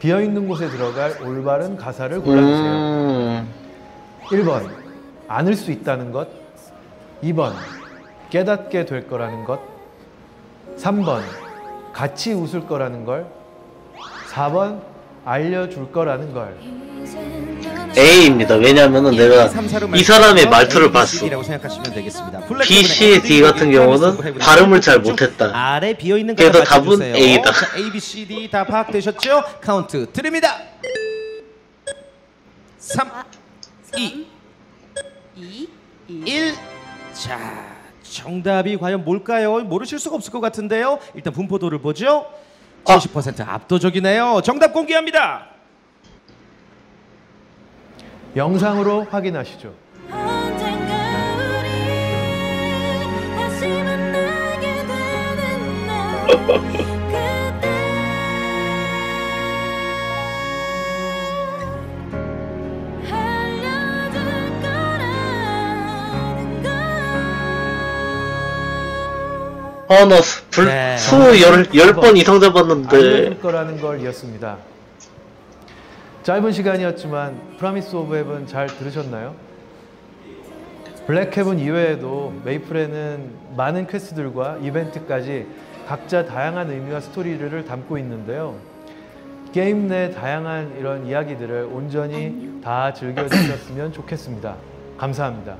비어있는 곳에 들어갈 올바른 가사를 골라주세요. 음... 일 번 안을 수 있다는 것, 이 번 깨닫게 될 거라는 것, 삼 번 같이 웃을 거라는 걸, 사 번 알려줄 거라는 걸. A입니다. 왜냐면은 내가 이 사람의 말투를 봤어. B, C, D 같은 경우는 발음을 잘 못했다. 그래서 답은 A다. A, B, C, D 다 파악되셨죠? 카운트 드립니다. 삼, 이, 일. 자, 정답이 과연 뭘까요? 모르실 수가 없을 것 같은데요. 일단 분포도를 보죠. 칠십 퍼센트 압도적이네요. 정답 공개합니다. 영상으로 확인하시죠. 아, 나 불, 네. 수 열, 열 번 이상 잡았는데 알려줄 거라는 걸 이었습니다. 짧은 시간이었지만 프라미스 오브 헤븐 잘 들으셨나요? 블랙헤븐 이외에도 메이플에는 많은 퀘스트들과 이벤트까지 각자 다양한 의미와 스토리를 담고 있는데요. 게임 내 다양한 이런 이야기들을 온전히 다 즐겨주셨으면 좋겠습니다. 감사합니다.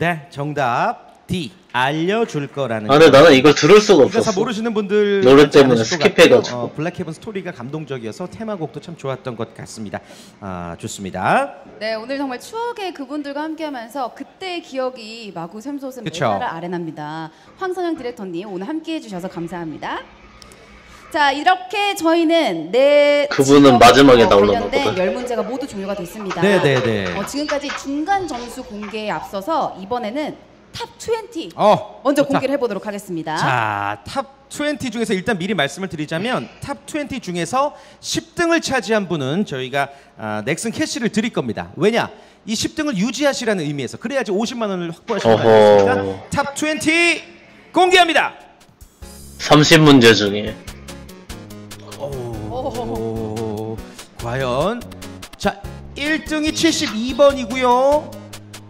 네, 정답 D. 알려줄 거라는. 아, 근데 나는 이걸 들을 수가 없었어. 모르시는 분들 노래 때문에 스킵해가지고. 어, 블랙헤븐 스토리가 감동적이어서 테마곡도 참 좋았던 것 같습니다. 아, 좋습니다. 네, 오늘 정말 추억의 그분들과 함께하면서 그때의 기억이 마구 샘솟은 메잘알 아레나입니다. 황선영 디렉터님 오늘 함께해주셔서 감사합니다. 자, 이렇게 저희는 내 그분은 마지막에 나오는 거거든. 열 문제가 모두 종료가 됐습니다. 네네네. 어, 지금까지 중간 점수 공개에 앞서서 이번에는 탑 이십 어, 먼저 좋다. 공개를 해보도록 하겠습니다. 자, 탑 이십 중에서 일단 미리 말씀을 드리자면 탑 이십 중에서 십 등을 차지한 분은 저희가 아, 넥슨 캐시를 드릴 겁니다. 왜냐? 이 십 등을 유지하시라는 의미에서 그래야지 오십만 원을 확보하실 수 있으니까 탑 이십 공개합니다. 삼십 문제 중에 오, 과연 자 일 등이 칠십이 번이고요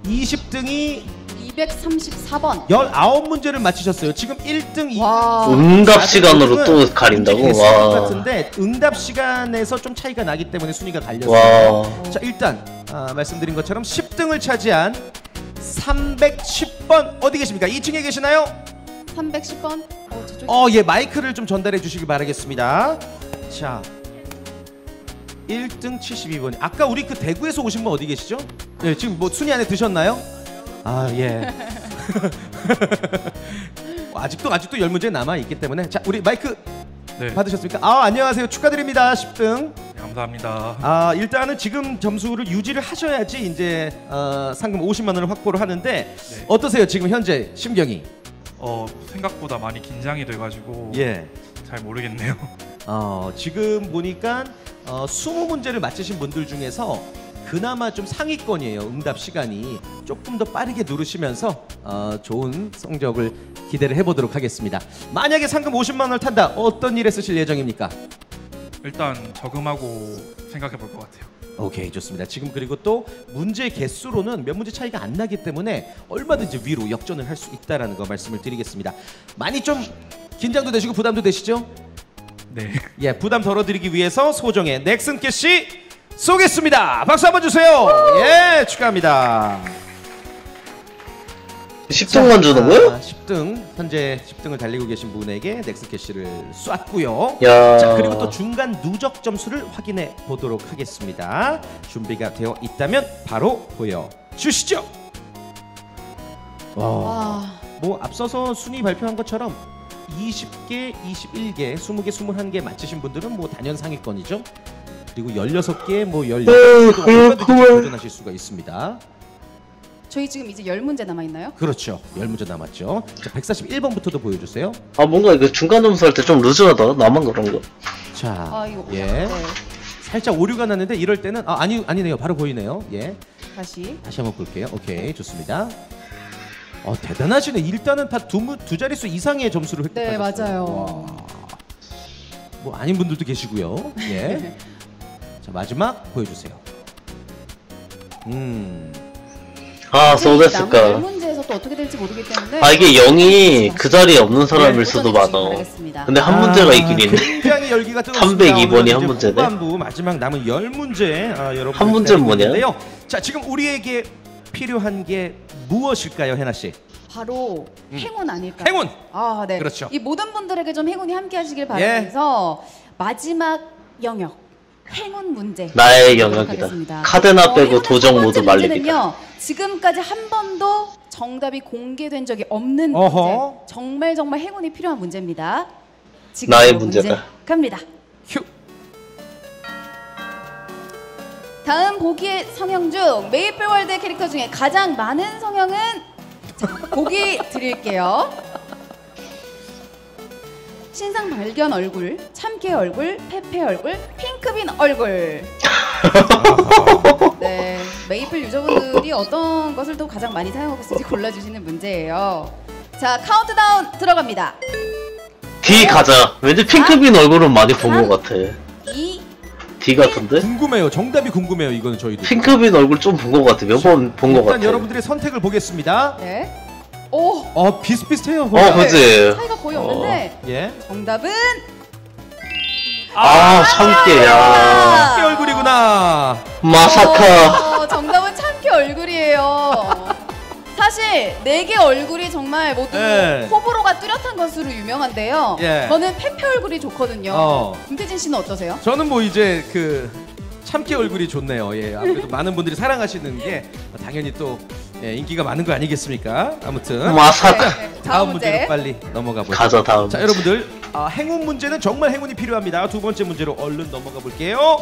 이십 등이 이백삼십사 번 열아홉 문제를 맞히셨어요. 지금 일 등 와. 응답 시간으로 또 가린다고? 와. 같은데 응답 시간에서 좀 차이가 나기 때문에 순위가 갈렸어요. 자, 일단 아, 말씀드린 것처럼 십 등을 차지한 삼백십 번 어디 계십니까? 이 층에 계시나요? 삼백십 번 어, 예, 마이크를 좀 전달해 주시길 바라겠습니다. 자, 일 등 칠십이 번 아까 우리 그 대구에서 오신 분 어디 계시죠? 예, 지금 뭐 순위 안에 드셨나요? 아, 예. 아직도 아직도 열 문제 남아있기 때문에. 자, 우리 마이크 네. 받으셨습니까? 아, 안녕하세요. 축하드립니다. 십 등. 네, 감사합니다. 아, 일단은 지금 점수를 유지를 하셔야지 이제 어, 상금 오십만 원을 확보를 하는데 네. 어떠세요? 지금 현재 심경이? 어, 생각보다 많이 긴장이 돼가지고 예. 잘 모르겠네요. 어, 지금 보니까 어, 이십 문제를 맞히신 분들 중에서 그나마 좀 상위권이에요. 응답 시간이 조금 더 빠르게 누르시면서 어, 좋은 성적을 기대를 해보도록 하겠습니다. 만약에 상금 오십만 원을 탄다, 어떤 일에 쓰실 예정입니까? 일단 저금하고 생각해볼 것 같아요. 오케이, 좋습니다. 지금 그리고 또 문제 개수로는 몇 문제 차이가 안 나기 때문에 얼마든지 위로 역전을 할 수 있다는 거 말씀을 드리겠습니다. 많이 좀 긴장도 되시고 부담도 되시죠? 네. 예, 부담 덜어드리기 위해서 소정의 넥슨 캐시 쏘겠습니다. 박수 한번 주세요. 예, 축하합니다. 십 등만 주는 거예요? 십 등, 현재 십 등을 달리고 계신 분에게 넥슨 캐시를 쐈고요. 야. 자, 그리고 또 중간 누적 점수를 확인해 보도록 하겠습니다. 준비가 되어 있다면 바로 보여주시죠. 와. 와. 뭐 앞서서 순위 발표한 것처럼 이십 개, 이십일 개, 이십 개, 이십일 개 맞히신 분들은 뭐 단연 상위권이죠. 그리고 열여섯 개, 뭐 열여섯 개도 얼마든지 도전하실 수가 있습니다. 저희 지금 이제 열 문제 남아있나요? 그렇죠. 열 문제 남았죠. 자, 백사십일 번부터도 보여주세요. 아, 뭔가 이거 중간 점수할 때 좀 루즈하다. 나만 그런가? 자, 아, 이거 예. 네. 살짝 오류가 났는데 이럴 때는 아, 아니, 아니네요. 바로 보이네요. 예. 다시. 다시 한번 볼게요. 오케이, 좋습니다. 어, 대단하시네. 일단은 다 두 두 자릿수 이상의 점수를 획득하셨어요. 네, 맞아요. 와. 뭐 아닌 분들도 계시고요. 예. 자, 마지막 보여주세요. 음. 아, 쏘겠을까. 남은 문제에서 또 어떻게 될지 모르기 때문에. 아, 이게 영이 그 자리에 없는 사람일 수도 많아. 근데 한 문제가 있긴 있네. 굉장히 열기가 뜨겁습니다. 삼백이 번이 한 문제네. 후반부 마지막 남은 열 문제. 아, 여러분. 한 문제는 뭐냐? 자, 지금 우리에게 필요한 게 무엇일까요, 혜나 씨? 바로 행운 아닐까요? 행운. 아, 네. 그렇죠. 이 모든 분들에게 좀 행운이 함께하시길 바라면서 예. 마지막 영역. 행운 문제. 나의 영역이다. 카드나 빼고 어, 도적 모두 말립니다. 지금까지 한 번도 정답이 공개된 적이 없는 어허. 문제. 정말 정말 행운이 필요한 문제입니다. 지금 나의 문제다. 문제 갑니다. 휴. 다음 보기의 성형 중 메이플월드 캐릭터 중에 가장 많은 성형은 자, 보기 드릴게요. 신상 발견 얼굴, 참깨 얼굴, 페페 얼굴, 핑크빈 얼굴. 네, 메이플 유저분들이 어떤 것을 또 가장 많이 사용하고 있을지 골라주시는 문제예요. 자, 카운트다운 들어갑니다. D 오, 가자. 왠지 핑크빈 삼, 얼굴은 많이 본 것 같아. 이, D 같은데? 궁금해요. 정답이 궁금해요. 이건 저희도. 핑크빈 얼굴 좀 본 것 같아. 몇 번 본 것 같아. 일단 여러분들의 선택을 보겠습니다. 네. 오! 어, 비슷비슷해요. 어, 그치. 차이가 거의 없는데 어. 예? 정답은 아, 참깨야. 참깨 얼굴이구나. 마사카. 어, 정답은 참깨 얼굴이에요. 사실 네 개 얼굴이 정말 모두 예. 호불호가 뚜렷한 것으로 유명한데요. 예. 저는 페페 얼굴이 좋거든요. 어. 김태진 씨는 어떠세요? 저는 뭐 이제 그 참깨 얼굴이 좋네요. 예, 아무래도 많은 분들이 사랑하시는 게 당연히 또 예, 인기가 많은 거 아니겠습니까? 아무튼 와사카. 네, 네. 다음 문제. 문제로 빨리 넘어가 보죠. 가자, 다음. 자, 여러분들 아, 행운 문제는 정말 행운이 필요합니다. 두 번째 문제로 얼른 넘어가 볼게요.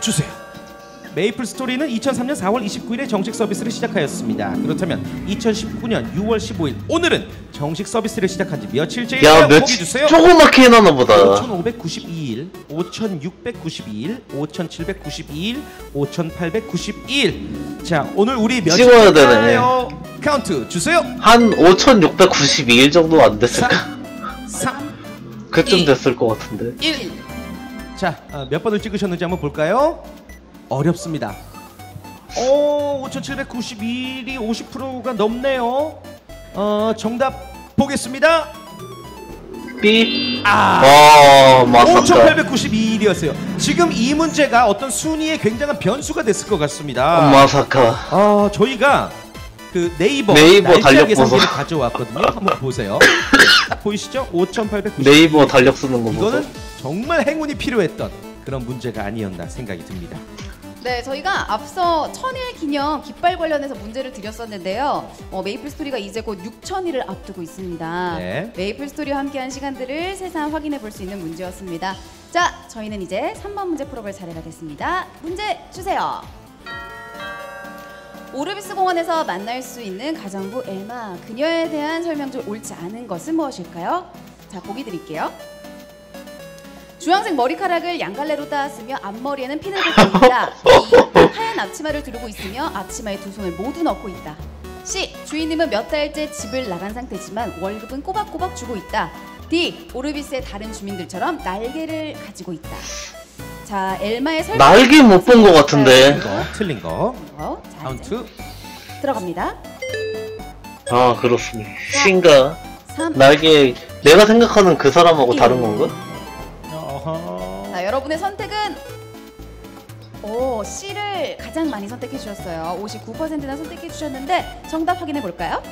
주세요. 메이플 스토리는 이천삼 년 사월 이십구 일에 정식 서비스를 시작하였습니다. 그렇다면 이천십구 년 유월 십오 일 오늘은 정식 서비스를 시작한 지 며칠째에 대한 보기 주세요. 조그맣게 해놨나 보다. 오천오백구십이 일, 오천육백구십이 일, 오천칠백구십이 일, 오천팔백구십이 일. 자, 오늘 우리 며칠째예요? 카운트 주세요. 한 오천육백구십이 일 정도 안 됐을까? 삼, 삼 그쯤 이, 됐을 것 같은데. 일. 자, 몇 번을 찍으셨는지 한번 볼까요? 어렵습니다. 오, 오천칠백구십일이 오십 퍼센트가 넘네요. 어, 정답 보겠습니다. 삐. 아, 오천팔백구십이이었어요. 지금 이 문제가 어떤 순위에 굉장한 변수가 됐을 것 같습니다. 마사카. 어, 저희가 그 네이버, 네이버 날짜계 상태를 가져왔거든요. 한번 보세요. 보이시죠? 오천팔백구십. 네이버 달력 쓰는 거 보고. 이거는 정말 행운이 필요했던 그런 문제가 아니었나 생각이 듭니다. 네, 저희가 앞서 천일 기념 깃발 관련해서 문제를 드렸었는데요. 어, 메이플스토리가 이제 곧 육천일을 앞두고 있습니다. 네. 메이플스토리와 함께한 시간들을 세상 확인해 볼 수 있는 문제였습니다. 자, 저희는 이제 삼 번 문제 풀어볼 차례가 됐습니다. 문제 주세요. 오르비스 공원에서 만날 수 있는 가정부 엘마, 그녀에 대한 설명 중 옳지 않은 것은 무엇일까요? 자, 보기 드릴게요. 주황색 머리카락을 양갈래로 따았으며 앞머리에는 핀을 꽂고 있다. B. 하얀 앞치마를 두르고 있으며 앞치마에 두 손을 모두 넣고 있다. C. 주인님은 몇 달째 집을 나간 상태지만 월급은 꼬박꼬박 주고 있다. D. 오르비스의 다른 주민들처럼 날개를 가지고 있다. 자, 엘마의 설명. 날개 못 본 것 같은데. 틀린 거. 카운트 들어갑니다. 아, 그렇습니다. 신가. 날개. 내가 생각하는 그 사람하고 다른 건가? 자, 여러분의 선택은 오, C를 가장 많이 선택해 주셨어요. 오십구 퍼센트나 선택해 주셨는데 정답 확인해 볼까요?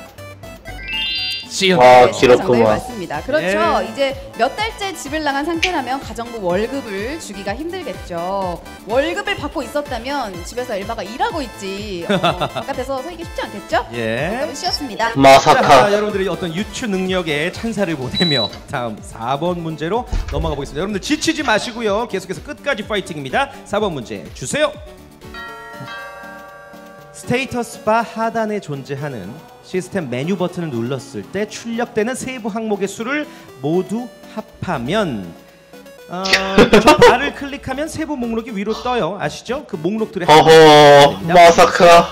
C요. 와, 길었구만. 맞습니다. 그렇죠. 네. 이제 몇 달째 집을 나간 상태라면 가정부 월급을 주기가 힘들겠죠. 월급을 받고 있었다면 집에서 엘마가 일하고 있지. 어, 바깥에서 서있기 쉽지 않겠죠? 예. 정답은 C였습니다. 마사카. 자, 여러분들이 어떤 유추 능력에 찬사를 보내며 다음 사 번 문제로 넘어가 보겠습니다. 여러분들 지치지 마시고요. 계속해서 끝까지 파이팅입니다. 사 번 문제 주세요. 스테이터스 바 하단에 존재하는 시스템 메뉴 버튼을 눌렀을 때 출력되는 세부 항목의 수를 모두 합하면 어, 저 바를 클릭하면 세부 목록이 위로 떠요. 아시죠? 그 목록들의 어허 마사카.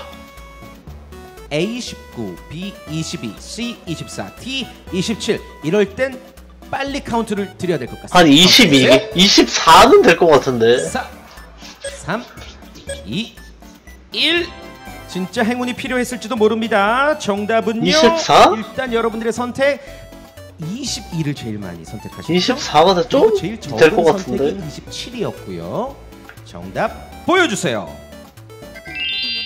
에이 십구, 비 이십이, 씨 이십사, 디 이십칠. 이럴 땐 빨리 카운트를 드려야 될 것 같습니다. 한 이십이, 이십사는 될 것 같은데. 사, 삼, 이, 일. 진짜 행운이 필요했을지도 모릅니다. 정답은요. 이십사? 일단 여러분들의 선택 이십이를 제일 많이 선택하셨죠. 이십사가 좀 제일 될 것 같은데. 이십칠이었고요. 정답 보여주세요.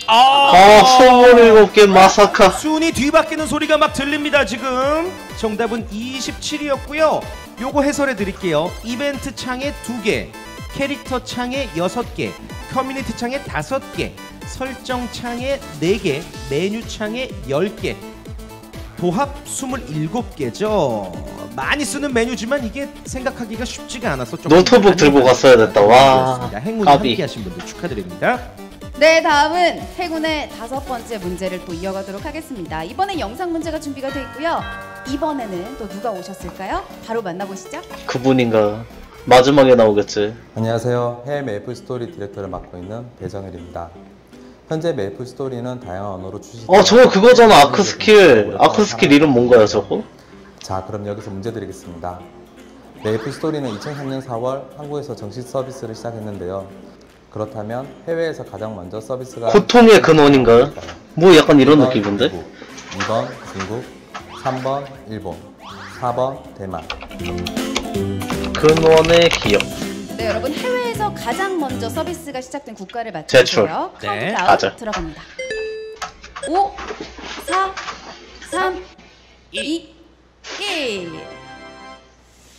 아, 이십칠 개 마사카. 순위 뒤바뀌는 소리가 막 들립니다 지금. 정답은 이십칠이었고요. 요거 해설해 드릴게요. 이벤트 창에 두 개, 캐릭터 창에 여섯 개, 커뮤니티 창에 다섯 개, 설정 창에 네 개, 메뉴 창에 열 개, 도합 스물일곱 개죠. 많이 쓰는 메뉴지만 이게 생각하기가 쉽지가 않아서 좀 노트북 들고 갔어야 됐다. 와, 행운이 함께하신 분들 축하드립니다. 네, 다음은 행운의 다섯 번째 문제를 또 이어가도록 하겠습니다. 이번엔 영상 문제가 준비가 되어 있고요. 이번에는 또 누가 오셨을까요? 바로 만나보시죠. 그분인가? 마지막에 나오겠지. 안녕하세요. 해외 메이플스토리 디렉터를 맡고 있는 배정일입니다. 현재 메이플스토리는 다양한 언어로 출시. 어, 저거 그거잖아. 아크스킬. 아크스킬 이름 뭔가요 저거? 자, 그럼 여기서 문제 드리겠습니다. 메이플스토리는 이천삼 년 사 월 한국에서 정식 서비스를 시작했는데요. 그렇다면 해외에서 가장 먼저 서비스가 고통의 근원인가요? 뭐 약간 이런 느낌인데? 이 번 중국, 삼 번 일본, 사 번 대만. 근원의 기업. 네, 여러분, 해외에서 가장 먼저 서비스가 시작된 국가를 맞춰주세요. 네, 가자. 들어갑니다. 오, 사, 삼, 이, 일.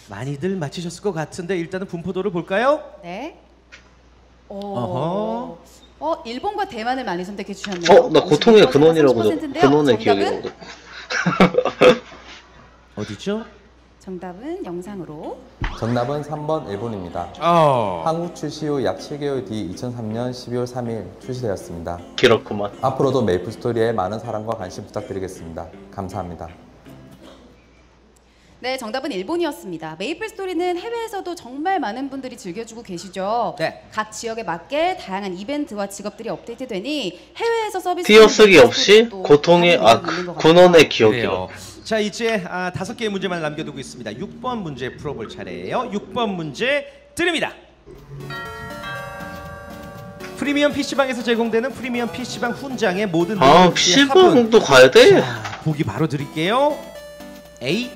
많이들 맞히셨을 것 같은데 일단은 분포도를 볼까요? 네. 오. 어허. 어, 일본과 대만을 많이 선택해 주셨네요. 어, 나 고통의 근원이라고. 근원의 기억이라고. 어디죠? 정답은 영상으로. 정답은 삼 번 일본입니다. 어... 한국 출시 후 약 칠 개월 뒤 이천삼 년 십이 월 삼 일 출시되었습니다. 길었구만. 앞으로도 메이플스토리에 많은 사랑과 관심 부탁드리겠습니다. 감사합니다. 네, 정답은 일본이었습니다. 메이플스토리는 해외에서도 정말 많은 분들이 즐겨주고 계시죠. 네. 각 지역에 맞게 다양한 이벤트와 직업들이 업데이트되니 해외에서 서비스 띄어쓰기 없이 고통의 아, 군원의 기억이요. 자, 이제 아, 다섯 개의 문제만 남겨두고 있습니다. 육 번 문제 풀어볼 차례예요. 육 번 문제 드립니다. 프리미엄 피씨방에서 제공되는 프리미엄 피씨방 훈장의 모든 아 피씨방도 가야돼? 보기 바로 드릴게요. A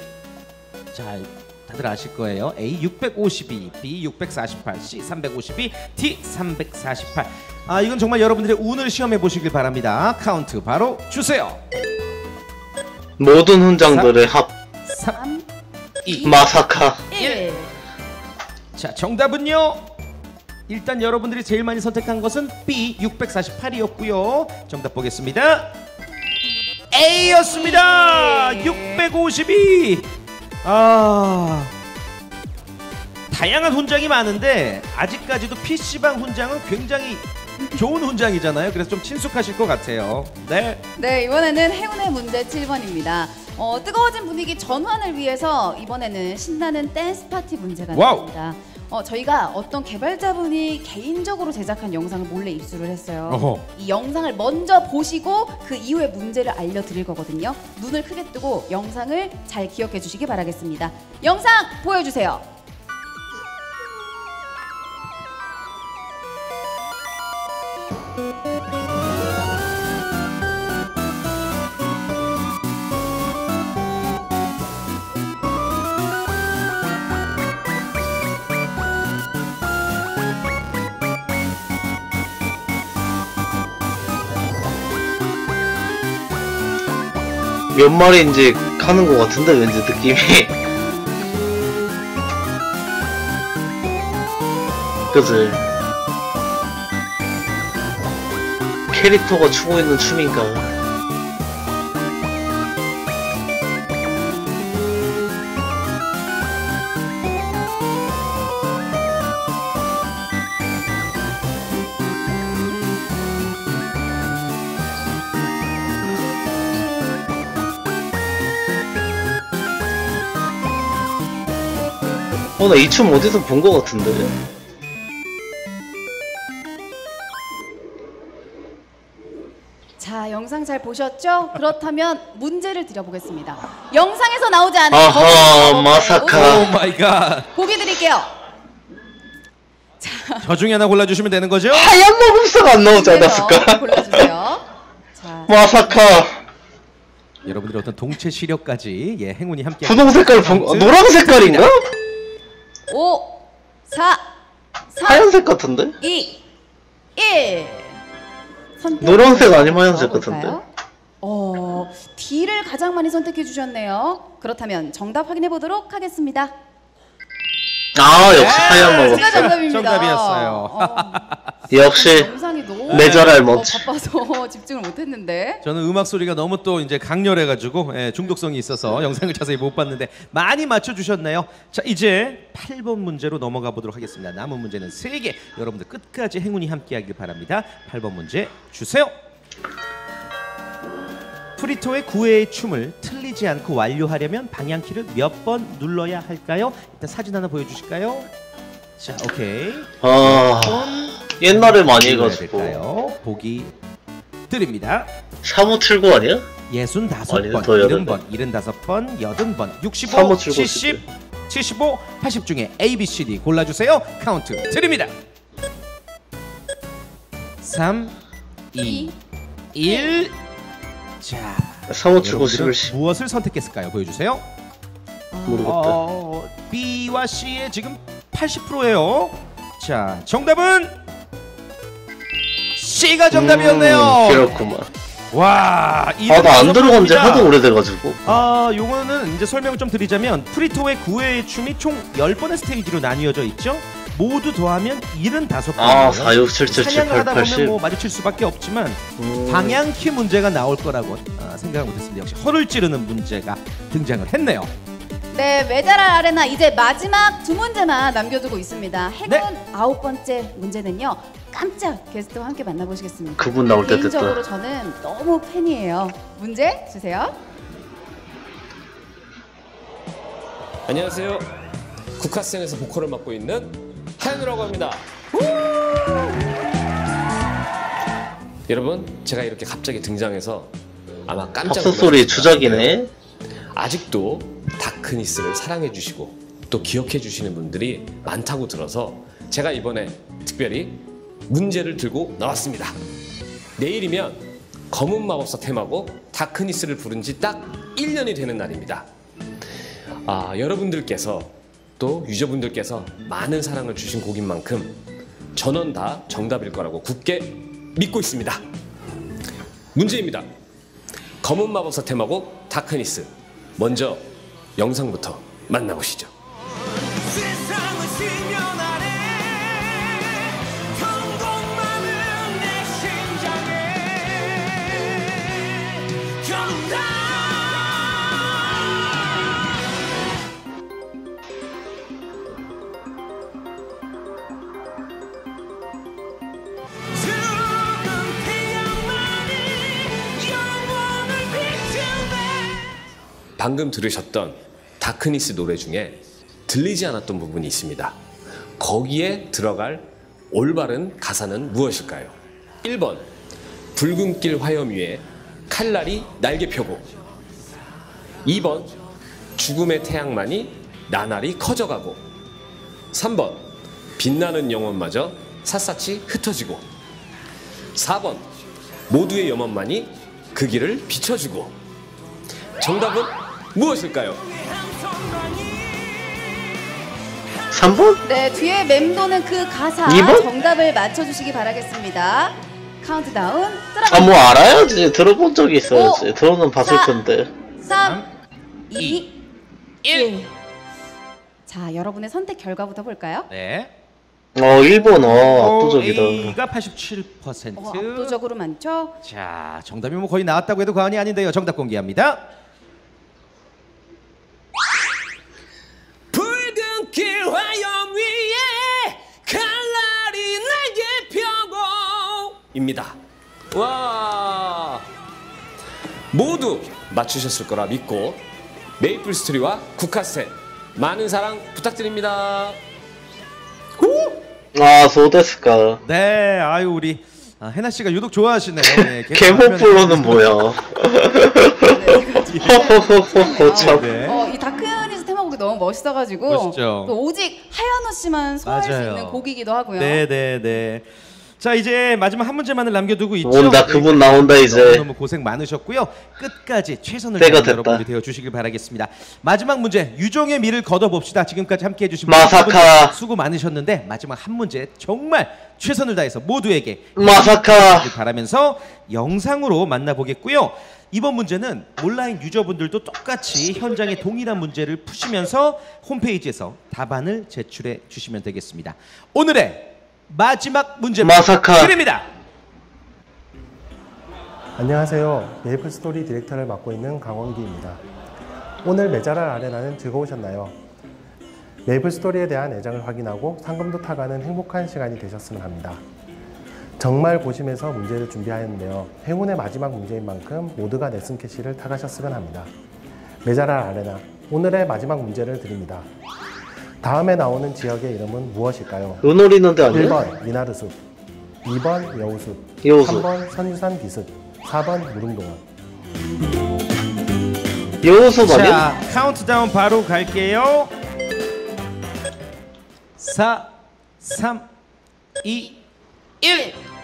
자 다들 아실거예요. A 육백오십이, B 육백사십팔, C 삼백오십이, D 삼백사십팔. 아 이건 정말 여러분들의 운을 시험해보시길 바랍니다. 카운트 바로 주세요. 모든 훈장들의 합 삼 이 마사카 일. 자 정답은요? 일단 여러분들이 제일 많이 선택한 것은 B 육백사십팔이었고요. 정답 보겠습니다. A였습니다. 네. 육백오십이. 아 다양한 훈장이 많은데 아직까지도 피씨방 훈장은 굉장히 좋은 훈장이잖아요. 그래서 좀 친숙하실 것 같아요. 네. 네 이번에는 행운의 문제 칠 번입니다. 어, 뜨거워진 분위기 전환을 위해서 이번에는 신나는 댄스 파티 문제가 나옵니다. 어, 저희가 어떤 개발자분이 개인적으로 제작한 영상을 몰래 입수를 했어요. 어허. 이 영상을 먼저 보시고 그 이후에 문제를 알려드릴 거거든요. 눈을 크게 뜨고 영상을 잘 기억해 주시기 바라겠습니다. 영상 보여주세요. 몇 마리인지 하는 것 같은데 왠지 느낌이 그치? 캐릭터가 추고 있는 춤인가? 어, 나 이 춤 어디서 본 것 같은데? 자, 영상 잘 보셨죠? 그렇다면 문제를 드려보겠습니다. 영상에서 나오지 않은 아하, 마사카. 오 마이 갓. 보기 드릴게요. 자, 저 중에 하나 골라주시면 되는 거죠? 하얀 마법사가 안 나오지 않았을까? 골라주세요. 자, 마사카. 여러분들의 어떤 동체 시력까지 예, 행운이 함께. 분홍 색깔, 본, 노란 색깔인가? 오, 사, 삼, 하얀색 같은데? 이, 일. 노란색 아니면 하얀색 같은데? 어, D를 가장 많이 선택해 주셨네요. 그렇다면 정답 확인해 보도록 하겠습니다. 아, 역시 하얀 마법사. 정답입니다. 정답이었어요. 어, 역시 메잘알 멋지. 바빠서 집중을 못했는데. 저는 음악 소리가 너무 또 이제 강렬해가지고 예, 중독성이 있어서 영상을 자세히 못 봤는데 많이 맞춰주셨네요. 자, 이제 팔 번 문제로 넘어가 보도록 하겠습니다. 남은 문제는 세 개. 여러분들 끝까지 행운이 함께하길 바랍니다. 팔 번 문제 주세요. 프리토의 구회의 춤을 틀리지 않고 완료하려면 방향키를 몇 번 눌러야 할까요? 일단 사진 하나 보여주실까요? 자, 오케이. 아, 옛날에 많이 해가지고. 보기 드립니다. 삼오칠구 아니야? 예순 다섯 번, 일흔 번, 일흔 다섯 번, 여든 번, 육십오, 칠십, 칠십오, 팔십 중에 A, B, C, D 골라주세요. 카운트 드립니다. 삼, 이, 일. 자, 무엇을 선택했을까요? 보여주세요. 모르겠다. 어, B와 C의 지금 팔십 퍼센트예요. 자, 정답은 C가 정답이었네요. 음, 그렇구만. 와, 아, 나 안 들어간 지 하도 오래돼가지고. 아, 요거는 이제 설명을 좀 드리자면 프리토의 구회의 춤이 총 열 번의 스테이지로 나뉘어져 있죠. 모두 더하면 일흔다섯 번. 아, 사, 육, 칠, 칠, 칠, 팔, 팔, 십. 사냥을 하다 보면 뭐 마주칠 수밖에 없지만 음... 방향키 문제가 나올 거라고 아, 생각을 못했습니다. 역시 허를 찌르는 문제가 등장을 했네요. 네, 메잘알 아레나 이제 마지막 두 문제만 남겨두고 있습니다. 행운 네. 아홉 번째 문제는요. 깜짝 게스트와 함께 만나보시겠습니다. 그분 나올 때 개인적으로 됐다. 저는 너무 팬이에요. 문제 주세요. 안녕하세요. 국카센에서 보컬을 맡고 있는 하연우라고 합니다. 여러분, 제가 이렇게 갑자기 등장해서 아마 깜짝 놀랐을 소리 주작이네. 아직도 다크니스를 사랑해주시고 또 기억해주시는 분들이 많다고 들어서 제가 이번에 특별히 문제를 들고 나왔습니다. 내일이면 검은 마법사 템하고 다크니스를 부른 지 딱 일 년이 되는 날입니다. 아, 여러분들께서 또 유저분들께서 많은 사랑을 주신 곡인 만큼 전원 다 정답일 거라고 굳게 믿고 있습니다. 문제입니다. 검은 마법사 템하고 다크니스, 먼저 영상부터 만나보시죠. 방금 들으셨던 다크니스 노래 중에 들리지 않았던 부분이 있습니다. 거기에 들어갈 올바른 가사는 무엇일까요? 일 번 붉은길 화염 위에 칼날이 날개 펴고, 이 번 죽음의 태양만이 나날이 커져가고, 삼 번 빛나는 영혼마저 샅샅이 흩어지고, 사 번 모두의 염원만이 그 길을 비춰주고. 정답은 무엇일까요? 삼 번? 네, 뒤에 맴도는 그 가사 이 번? 정답을 맞춰주시기 바라겠습니다. 카운트다운 아, 뭐 알아야지. 들어본 적이 있어야지. 들어는 봤을 텐데. 삼, 이, 일. 자, 여러분의 선택 결과부터 볼까요? 네. 어, 일 번어 압도적이다. A가 팔십칠 퍼센트. 어, 압도적으로 많죠? 자, 정답이 뭐 거의 나왔다고 해도 과언이 아닌데요. 정답 공개합니다. 입니다. 와, 모두 맞추셨을 거라 믿고 메이플스토리와 국카스텐 많은 사랑 부탁드립니다. 오! 아, 소데스카. 네, 아유 우리 아, 해나 씨가 유독 좋아하시네. 네, 개목플로는 뭐야? 허허허허 참. 어, 이 다크니스 테마곡이 너무 멋있어가지고. 멋있죠. 또 오직 하연우 씨만 소화할 맞아요. 수 있는 곡이기도 하고요. 네, 네, 네. 자, 이제 마지막 한 문제만을 남겨두고 있죠. 온다, 그분 나온다. 이제 너무너무 고생 많으셨고요. 끝까지 최선을 다하는 여러분들이 되어주시길 바라겠습니다. 마지막 문제, 유종의 미를 거둬봅시다. 지금까지 함께해 주신 마사카 수고 많으셨는데 마지막 한 문제 정말 최선을 다해서 모두에게 마사카 바라면서 영상으로 만나보겠고요. 이번 문제는 온라인 유저분들도 똑같이 현장의 동일한 문제를 푸시면서 홈페이지에서 답안을 제출해 주시면 되겠습니다. 오늘의 마지막 문제 마사카 드립니다. 안녕하세요. 메이플스토리 디렉터를 맡고 있는 강원기입니다. 오늘 메잘알 아레나는 즐거우셨나요? 메이플스토리에 대한 애정을 확인하고 상금도 타가는 행복한 시간이 되셨으면 합니다. 정말 고심해서 문제를 준비하였는데요. 행운의 마지막 문제인 만큼 모두가 넥슨 캐시를 타가셨으면 합니다. 메잘알 아레나, 오늘의 마지막 문제를 드립니다. 다음에 나오는 지역의 이름은 무엇일까요? 은오리는데 아니에요? 일 번 미나르숲, 이 번 여우숲, 여우숲. 삼 번 선유산 비숲, 사 번 무릉동원. 여우숲 아니에요? 자, 카운트다운 바로 갈게요. 사, 삼, 이, 일.